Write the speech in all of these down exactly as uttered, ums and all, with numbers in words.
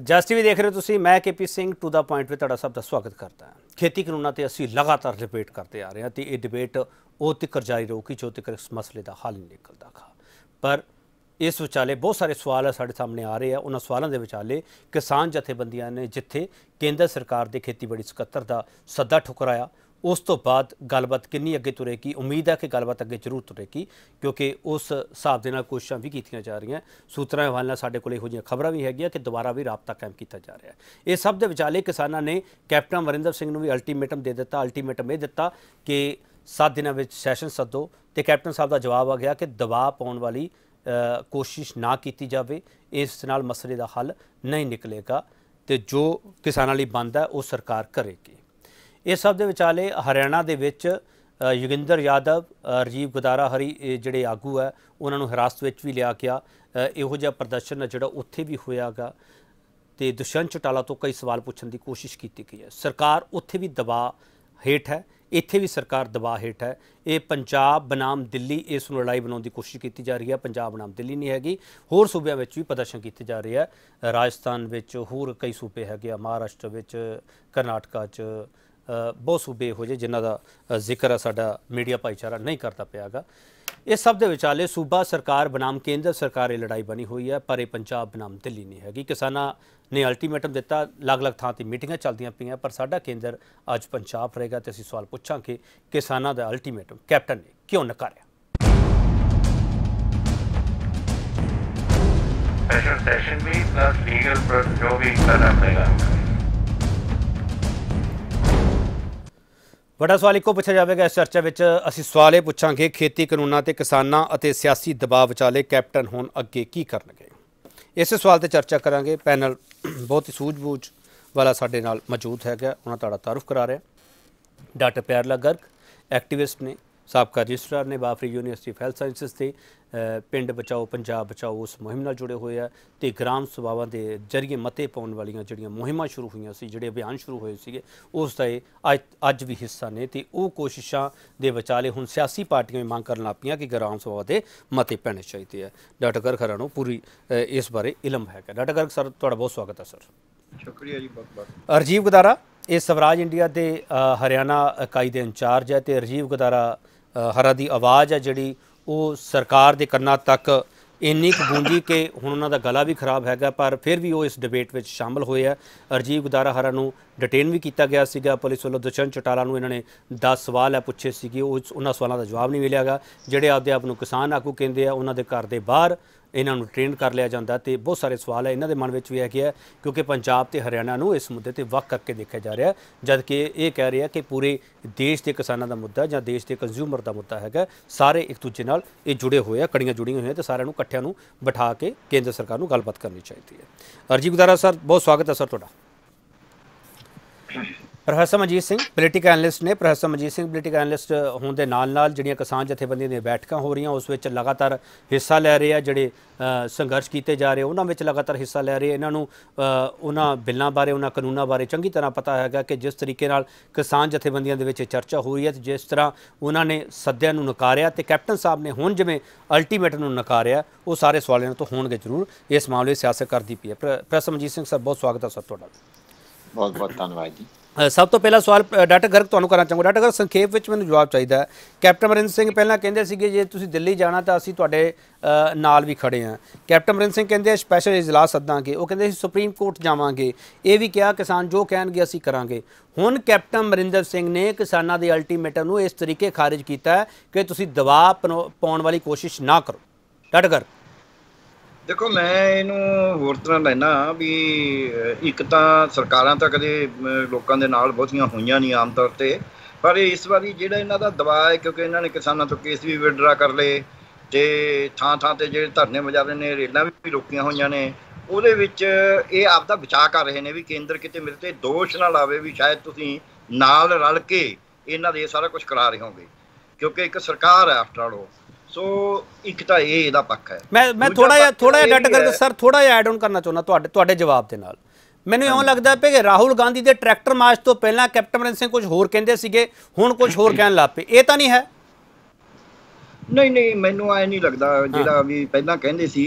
जस टीवी देख रहे हो तुसीं, मैं K P Singh to the point में तुहाडा सब दा स्वागत करता। खेती कानूनों पर असीं लगातार डिबेट करते आ रहे हैं तो ये डिबेट उह तक जारी रहूगी जो तक इस मसले का हल नहीं निकलता खा। पर इस विचाले बहुत सारे सवाल साढ़े सामने आ रहे हैं। उन्होंने सवालों के विचाले किसान जथेबंदियां ने जिथे केंद्र सरकार के खेतीबाड़ी सकत्तर का सदा ठुकराया, उस तो बाद गलबात कितनी अगे तुरेगी। उम्मीद है कि गलबात अगे जरूर तुरेगी क्योंकि उस हिसाब के कोशिशों भी की जा रही हैं। सूत्रों हवाले साढ़े को यहोजी खबर भी है कि दोबारा भी राबता कायम किया जा रहा है। ये सब के विचाले किसानों ने कैप्टन अमरिंदर सिंह भी अल्टीमेटम दे दिता। अल्टीमेटम यह दिता कि सात दिनों में सैशन सदो, तो कैप्टन साहब का जवाब आ गया कि दबाव पाने वाली कोशिश ना की जाए, इस नाल मसले का हल नहीं निकलेगा तो जो किसानों लिए बनता है वो सरकार करेगी। इस सब के विचाले हरियाणा के विच योगेंद्र यादव, राजीव गोदारा हरी जिहड़े आगू है उन्होंने हिरासत में भी लिया गया। इहो जिहा प्रदर्शन है जिहड़ा उत्थे भी होयागा तो दुष्यंत चौटाला तो कई सवाल पूछने की कोशिश की गई है। सरकार उत्थे भी दबाव हेठ है, इत्थे भी सरकार दबाव हेठ है। ये पंजाब बनाम दिल्ली इस लड़ाई बनाने की कोशिश की जा रही है। पंजाब बनाम दिल्ली नहीं हैगी, होर सूबों में भी प्रदर्शन किए जा रहे हैं। राजस्थान में होर कई सूबे है, महाराष्ट्र में, करनाटका च बहुत सूबे हो जे जिन्हां दा जिक्र है साडा मीडिया भाईचारा नहीं करता पियागा। इस सब के विचाले सूबा सरकार बनाम केंद्र सरकार ये लड़ाई बनी हुई है, पर पंजाब बनाम दिल्ली नहीं हैगी। किसानों ने अल्टीमेटम दिता, अलग अलग थां ते मीटिंगां चलदियां पईयां, पर साडा केंद्र अज पंजाब रहेगा। तो असीं सवाल पुछांगे किसानों का अल्टीमेटम कैप्टन ने क्यों नकारिया। स्पेशल सेशन भी प्लस लीगल प्रोसेस जो भी करना पड़ेगा। बड़ा सवाल इको पूछा जाएगा इस चर्चा में। असी सवाल ये पूछांगे खेती कानूनों ते किसानां अते सियासी दबाव विचाले कैप्टन हुण अगे की करनगे। इस सवाल ते चर्चा करांगे। पैनल बहुत ही सूझबूझ वाला साडे नाल मौजूद है। उन्हां दा तारुफ करा रहे डॉ प्यार गर्ग, एक्टिविस्ट ने, साबका रजिस्ट्रार ने, बाबरी यूनिवर्सिटी ऑफ हैल्थ साइंसिस के पिंड बचाओ पंजाब बचाओ उस मुहिम नाल जुड़े हुए हैं। तो ग्राम सभावां के जरिए मते पाने वाली जिहड़ियां मुहिमां शुरू हुई सी, जिहड़े अभियान शुरू हुए थे, उसका ये अज अज भी हिस्सा ने। तो वो कोशिशों के विचाले हुण सियासी पार्टियां मांग करन लग पईयां कि ग्राम सभा के मते पैने चाहिए है। डॉ गर्ग हरां नूं पूरी इस बारे इलम है। डॉ गर्ग सर, तुहाडा बहुत स्वागत है सर। शुक्रिया जी। राजीव गोदारा ये स्वराज इंडिया के हरियाणा इकाई के इंचार्ज है। तो राजीव गोदारा हरा की आवाज़ है जिहड़ी वो सरकार दे करना तक इन्नी गूंजी के हुण उन्हां दा गला भी खराब हैगा, पर फिर भी वो इस डिबेट में शामिल होए है। राजीव गोदारा हरा नूं डिटेन भी किया गया सीगा, पुलिस वालों दुष्यंत चौटाला नूं इन्होंने दस सवाल है पूछे सीगे, उन्हां सवालों का जवाब नहीं मिलेगा। जिहड़े आपदे आप नूं किसान आगू कहते हैं उन्हां दे घर दे बाहर इन्हों ट्रेन कर लिया जाता। तो बहुत सारे सवाल है इन्हों के मन में भी है कि क्योंकि पंजाब तो हरियाणा में इस मुद्दे पर वक् करके देखा जा रहा है, जबकि ये कह रहे हैं कि पूरे देश के किसानों का मुद्दा या देश के कंज्यूमर का मुद्दा है, सारे एक दूजे नाल ये जुड़े हुए हैं, कड़ियाँ जुड़िया हुई हैं। तो सारे इकट्ठियां नूं बिठा के केंद्र सरकार नूं गलबात करनी चाहिए है। राजीव गोदारा सर, बहुत स्वागत है सर तुहाडा। Professor Manjeet Singh political analyst ने, professor Manjeet Singh political analyst होने के नाल नाल जिहड़ियां किसान जथेबंदियां दी बैठकां हो रही उस विच लगातार हिस्सा लै रहे हैं, जिहड़े संघर्ष किए जा रहे उन्हां विच लगातार हिस्सा लै रहे। इन्हां नूं उन्हां बिलों बारे उन्हां कानूनों बारे चंगी तरह पता है कि जिस तरीके नाल किसान जथेबंदियां दे विच चर्चा हो रही है, जिस तरह उन्हां ने सद्या नूं नकारिया ते कैप्टन साहब ने हुण जिवें अल्टीमेटम नूं नकारिया, वो सारे सवाल इन्हां तों होणगे जरूर। इस मामले सियासत करदी पई है। प्रोफैसर मनजीत सिंह सर, बहुत स्वागत है सर तुहाडा। बहुत बहुत धन्यवाद जी। सब तो पहला सवाल डॉ गर्ग तुहानूं करना चाहूँगा। डॉ गर्ग, संखेप में मैं जवाब चाहिए। कैप्टन अमरिंदर सिंह पहला कहिंदे सीगे जे तुसीं दिल्ली जाना तो असीं तुहाडे नाल भी खड़े हैं। कैप्टन अमरिंदर सिंह कहिंदे स्पैशल इजलास सद्दांगे, वो कहिंदे असीं सुप्रीम कोर्ट जावांगे, ये भी कहा किसान जो कहणगे असीं करांगे। हुण कैप्टन अमरिंदर सिंह ने किसानां दे अल्टीमेटम नूं इस तरीके खारिज कीता कि तुसीं दबाव पाउण वाली कोशिश ना करो। डॉ गर्ग देखो, मैं इनू होर तरह लैना भी एक तो सरकारां तां कदे लोकां दे नाल बहुतियां होईयां नहीं आम तौर पर, पर इस बारी जिहड़ा इन्हां दा दबाव है क्योंकि इन्हां ने किसानां तो केस भी विड्रा कर लए ते थां थां ते जिहड़े धरने वजारे ने, रेलां भी रोकियां होईयां ने, उहदे विच इह आपदा बचाव कर रहे ने भी केंद्र किते मेरे ते दोष ना लावे भी शायद तुसीं नाल रल के इन्हां दे सारा कुछ करा रहे होगे क्योंकि एक सरकार है आफ्टर ऑल। सो so, एक तो ये इहदा पक्ष है। मैं मैं थोड़ा या थोड़ा या डट करके सर थोड़ा या ऐड ऑन करना चाहुंदा तुहाडे तुहाडे जवाब दे नाल। मैनूं इउं लगदा पिया कि राहुल गांधी दे ट्रैक्टर मार्च तो पहला कैप्टन अमरिंदर सिंह कुछ होर कहंदे सीगे, हुण कुछ होर कहण लग पए, इह तां नहीं है? नहीं नहीं, मैनूं ऐ नहीं लगदा। जिहड़ा वी पहला कहंदे सी,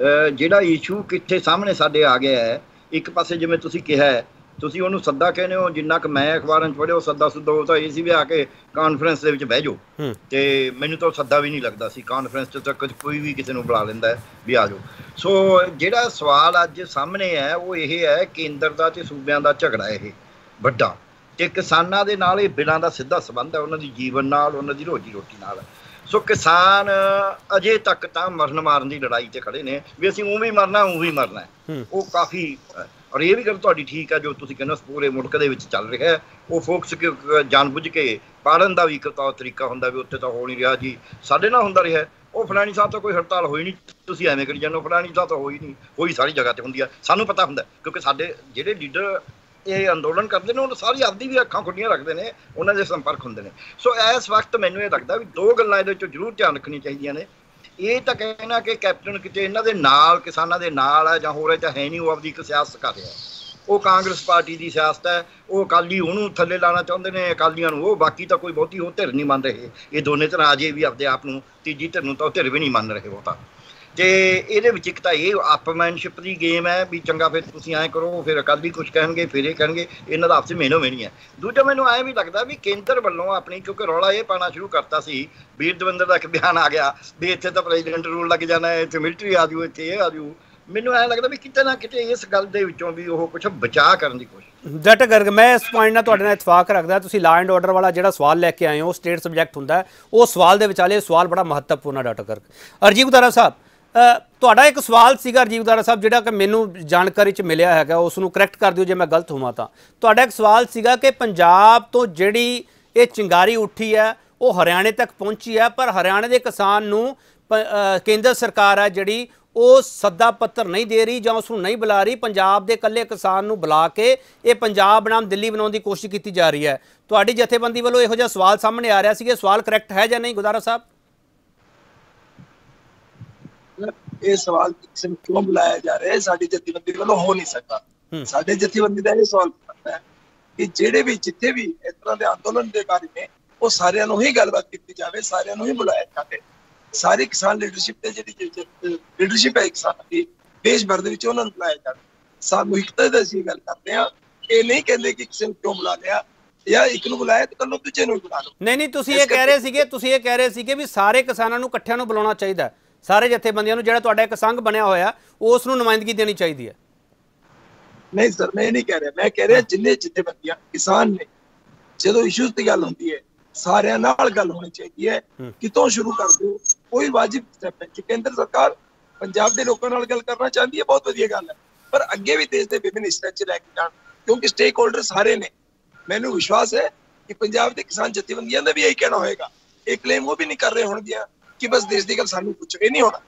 जिहड़ा इशू किथे सामने साडे आ गया है एक पासे जिमें तुसीं कहा है तुसीं उहनूं सद्दा कहने हो, जिन्ना क मैं अखबारां च पढ़िया वो सद्दा सुद्दा वो तो ये सी भी आके कानफ्रेंस दे विच बह जाओ, ते मैनूं तो सद्दा भी नहीं लगदा सी, कानफ्रेंस च तक कोई भी किसी नूं बुला लैंदा है भी आ जाओ। सो जिहड़ा सवाल अज सामने है वो ये है केंद्र दा ते सूबियां दा झगड़ा ये वड्डा, ते किसानां दे नाल ये बिलां दा सीधा संबंध है, उन्हां दी जीवन नाल, उन्हां दी रोजी रोटी नाल। सो किसान अजे तक तो मरन मारन की लड़ाई से खड़े ने भी असीं उवें मरना उवें मरना है, वो काफ़ी। और ये भी गल तुहाडी ठीक है जो तुसीं कहना पूरे मुल्क दे विच चल रहा है, वो फोक्स जानबुझ के पाड़न का भी एक तरीका हुंदा भी उत्ते तां हो नहीं रहा जी, साडे नाल हुंदा रहा है, वो फलानी साहब तो कोई हड़ताल हो ही नहीं, तुसीं ऐवें करी जांदे हो, फलानी साहब तो हो ही नहीं, होई सारी जगह ते हुंदी आ, सानूं पता हुंदा क्योंकि साडे जिहड़े लीडर ये अंदोलन करते हैं सारी आपकी भी अखा खुलियां रखते हैं, उन्होंने संपर्क होंगे ने। सो इस वक्त मैनू ये लगता भी दो गल्लां इहदे चों जरूर ध्यान रखनी चाहिए ने, ये तो कहना कि कैप्टन किते इन्हां दे नाल किसानां दे नाल है जां होर है जां है नहीं, वो आपकी एक सियासत कर रहा है, वो कांग्रेस पार्टी की सियासत है, वो अकाली उन्होंने थले लाना चाहते हैं, अकालियां नूं, बाकी तो कोई बहुती वो धिर नहीं मान रहे, ये दोनों धिरां अजे भी आपदे आप नूं तीजी धिर नूं तां धिर भी नहीं मान रहे। वो तो तो ये एक तो ये अपमैनशिप की गेम है भी चंगा फिर तुसीं ऐ करो, फिर अकाली कुछ कहेंगे, फिर ये कहेंगे, इन्हां दा आपसी मेनो मेनी है। दूजा मैनूं ऐ भी लगता भी केंद्र वल्लों अपनी, क्योंकि रौला ये पाना शुरू करता सी, वीर दविंदर का एक बयान आ गया भी इत्थे तां प्रेजिडेंट रूल लग जाना है, इत्थे मिलटरी आ जाऊ, इत्थे ये आ जाऊ, ਮੈਨੂੰ ਐ ਲੱਗਦਾ ਵੀ ਕਿਤੇ ਨਾ ਕਿਤੇ ਇਸ ਗੱਲ ਦੇ ਵਿੱਚੋਂ ਵੀ ਉਹ ਕੁਝ ਬਚਾਅ ਕਰਨ ਦੀ ਕੋਸ਼ਿਸ਼। ਡਾਕਟਰ ਗਰਗ ਮੈਂ ਇਸ ਪੁਆਇੰਟ ਨਾਲ ਤੁਹਾਡੇ ਨਾਲ ਇਤਫਾਕ ਰੱਖਦਾ, ਤੁਸੀਂ ਲਾ ਐਂਡ ਆਰਡਰ ਵਾਲਾ ਜਿਹੜਾ ਸਵਾਲ ਲੈ ਕੇ ਆਏ ਹੋ ਸਟੇਟ ਸਬਜੈਕਟ ਹੁੰਦਾ ਉਹ ਸਵਾਲ ਦੇ ਵਿਚਾਲੇ ਸਵਾਲ ਬੜਾ ਮਹੱਤਵਪੂਰਨ ਹੈ। ਡਾਕਟਰ ਗਰਗ ਰਾਜੀਵ ਗੋਦਾਰਾ ਸਾਹਿਬ ਤੁਹਾਡਾ ਇੱਕ ਸਵਾਲ ਸੀਗਾ, ਰਾਜੀਵ ਗੋਦਾਰਾ ਸਾਹਿਬ ਜਿਹੜਾ ਕਿ ਮੈਨੂੰ ਜਾਣਕਾਰੀ 'ਚ ਮਿਲਿਆ ਹੈਗਾ ਉਸ ਨੂੰ ਕਰੈਕਟ ਕਰ ਦਿਓ ਜੇ ਮੈਂ ਗਲਤ ਹੋਵਾਂ ਤਾਂ, ਤੁਹਾਡਾ ਇੱਕ ਸਵਾਲ ਸੀਗਾ ਕਿ ਪੰਜਾਬ ਤੋਂ ਜਿਹੜੀ ਇਹ ਚਿੰਗਾਰੀ ਉੱਠੀ ਹੈ ਉਹ ਹਰਿਆਣੇ ਤੱਕ ਪਹੁੰਚੀ ਹੈ, ਪਰ ਹਰਿਆਣੇ ਦੇ ਕਿਸਾਨ ਨੂੰ ਕੇਂਦਰ ਸਰਕਾਰ ਹੈ ਜਿਹੜੀ ਉਹ ਸੱਦਾ ਪੱਤਰ नहीं दे रही ਜਾਂ ਉਸ ਨੂੰ नहीं बुला रही, पंजाब के ਇਕੱਲੇ किसान ਨੂੰ बुला के ਇਹ पंजाब बनाम दिल्ली बनाने की कोशिश की जा रही है। ਤੁਹਾਡੀ ਜਥੇਬੰਦੀ ਵੱਲੋਂ ਇਹੋ ਜਿਹਾ सवाल सामने आ रहा ਸੀ, सवाल करैक्ट है ਜਾਂ नहीं गोदारा साहब? ਇਹ ਸਵਾਲ ਕਿਉਂ क्यों बुलाया जा रहा है, ਸਾਡੀ ਜਥੇਬੰਦੀ ਵੱਲੋਂ हो नहीं सकता, ਸਾਡੇ ਜਥੇਬੰਦੀ ਦਾ ਇਹ ਸਵਾਲ ਹੈ ਕਿ ਜਿਹੜੇ ਵੀ ਜਿੱਥੇ भी इस तरह के आंदोलन के बारे में वो ਸਾਰਿਆਂ ਨੂੰ ਹੀ ਗੱਲਬਾਤ ਕੀਤੀ ਜਾਵੇ, ਸਾਰਿਆਂ ਨੂੰ ਹੀ ਬੁਲਾਇਆ ਜਾਵੇ, सारी किसान लीडरशिप लीडरशिप है किसान की देश भर में बुलाया जाए, सामूहिकता की गल करते हैं, ये नहीं कहते कि किसी क्यों बुला लिया या एक नूं बुलाया तो कल दूजे नूं बुला लो। नहीं नहीं तुसीं ये कह रहे सीगे तुसीं ये कह रहे सीगे भी सारे किसानां नूं इकट्ठियां नूं बुलाउणा चाहीदा है, सारे जथेबंदियां नूं जिहड़ा तुहाडा इक संघ बनिया होया उस नूं नुमाइंदगी देनी चाहीदी है। नहीं सर मैं नहीं कह रहा, मैं कह रहा जिन्ने जथेबंदियां किसान ने जदों इशूज दी गल हुंदी है सारे नाल गल होनी चाहिए है, कितों शुरू कर दो, कोई वाजिब स्टैप है। केंद्र सरकार पंजाब के लोगों नाल गल करना चाहती है बहुत वधिया गल है, पर अगे भी देश के विभिन्न हिस्सों च लैके जाण क्योंकि स्टेक होल्डर सारे ने, मैनूं विश्वास है कि पंजाब के किसान जथेबंदियां दा भी यही कहना होगा, ये क्लेम वो भी नहीं कर रहे होणगियां कि बस देश की गल सानूं कुछ भी नहीं होना,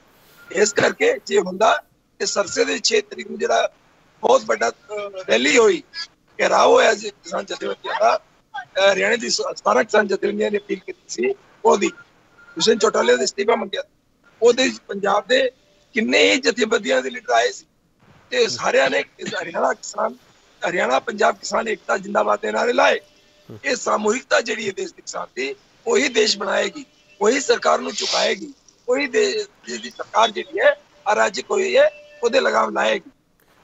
इस करके जे हुंदा ते सरसे दे छे तरीक नूं जिहड़ा बहुत बड़ा रैली होई घेराव होया जे किसान जथेबंदियां दा हरियाणा की सतारह किसान जथेबंदियों ने अपील की, दुष्यंत चौटाला ने इस्तीफा मंगिया, पंजाब के किन्ने ही जथेबंदियों के लीडर आए थे, सारे ने हरियाणा किसान हरियाणा पंजाब किसान एकता जिंदाबाद के नारे लाए। ये सामूहिकता जी देश के किसान की वही देश बनाएगी, वही सरकार को चुकाएगी, वही देश की सरकार जी है अराजक हुई है वो लगाम लाएगी।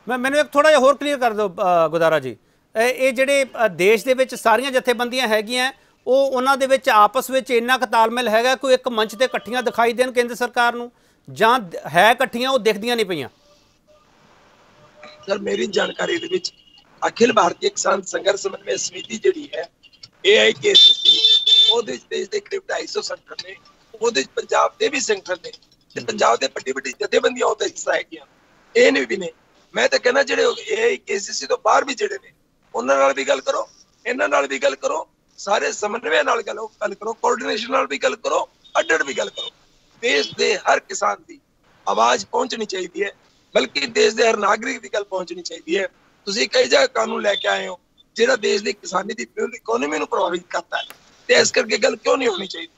मैं मैंने एक थोड़ा जिहा होर क्लीयर कर दो गोदारा जी, ਇਹ ਜਿਹੜੇ ਦੇਸ਼ ਦੇ ਵਿੱਚ ਸਾਰੀਆਂ ਜਥੇਬੰਦੀਆਂ ਹੈਗੀਆਂ ਉਹ ਉਹਨਾਂ ਦੇ ਵਿੱਚ ਆਪਸ ਵਿੱਚ ਇੰਨਾ ਕੁ ਤਾਲਮੇਲ ਹੈਗਾ ਕੋਈ ਇੱਕ ਮੰਚ ਤੇ ਇਕੱਠੀਆਂ ਦਿਖਾਈ ਦੇਣ ਕੇਂਦਰ ਸਰਕਾਰ ਨੂੰ ਜਾਂ ਹੈ ਇਕੱਠੀਆਂ ਉਹ ਦਿਖਦੀਆਂ ਨਹੀਂ ਪਈਆਂ? ਸਰ ਮੇਰੀ ਜਾਣਕਾਰੀ ਦੇ ਵਿੱਚ ਅਖਿਲ ਭਾਰਤੀ ਕਿਸਾਨ ਸੰਘਰਸ਼ ਸਮਨਵੈ ਸਮਿਤੀ ਜਿਹੜੀ ਹੈ ਏਆਈਕੇਸੀ ਉਹਦੇ ਵਿੱਚ ਦੇਸ਼ ਦੇ ਕਰੀਬ ਢਾਈ ਸੌ ਸੰਗਠਨ ਨੇ, ਉਹਦੇ ਵਿੱਚ ਪੰਜਾਬ ਦੇ ਵੀ ਸੰਗਠਨ ਨੇ ਤੇ ਪੰਜਾਬ ਦੇ ਵੱਡੀ ਵੱਡੀ ਜਥੇਬੰਦੀਆਂ ਉਹਦੇ ਹਿੱਸਾ ਹੈਗੀਆਂ, ਇਹ ਨਹੀਂ ਵੀ ਨੇ। ਮੈਂ ਤਾਂ ਕਹਿੰਦਾ ਜਿਹੜੇ ਏਆਈਕੇਸੀ ਤੋਂ ਬਾਹਰ ਵੀ ਜਿਹੜੇ ਨੇ ਉਹਨਾਂ ਨਾਲ ਵੀ ਗੱਲ ਕਰੋ, ਇਹਨਾਂ ਨਾਲ ਵੀ ਗੱਲ ਕਰੋ, ਸਾਰੇ ਸਮਨਵਯ ਨਾਲ ਗੱਲ ਕਰੋ, ਕੋਆਰਡੀਨੇਸ਼ਨ ਨਾਲ ਵੀ ਗੱਲ ਕਰੋ, ਅੱਡ-ਅੱਡ ਵੀ ਗੱਲ ਕਰੋ। ਦੇਸ਼ ਦੇ ਹਰ ਕਿਸਾਨ ਦੀ ਆਵਾਜ਼ ਪਹੁੰਚਣੀ ਚਾਹੀਦੀ ਹੈ, ਬਲਕਿ ਦੇਸ਼ ਦੇ ਹਰ ਨਾਗਰਿਕ ਦੀ ਗੱਲ ਪਹੁੰਚਣੀ ਚਾਹੀਦੀ ਹੈ। ਤੁਸੀਂ ਕਈ ਜਗ੍ਹਾ ਕਾਨੂੰਨ ਲੈ ਕੇ ਆਏ ਹੋ ਜਿਹੜਾ ਦੇਸ਼ ਦੀ ਕਿਸਾਨੀ ਦੀ ਇਕੋਨਮੀ ਨੂੰ ਪ੍ਰਭਾਵਿਤ ਕਰਦਾ ਹੈ, ਤੇ ਇਸ ਕਰਕੇ ਗੱਲ ਕਿਉਂ ਨਹੀਂ ਹੋਣੀ ਚਾਹੀਦੀ?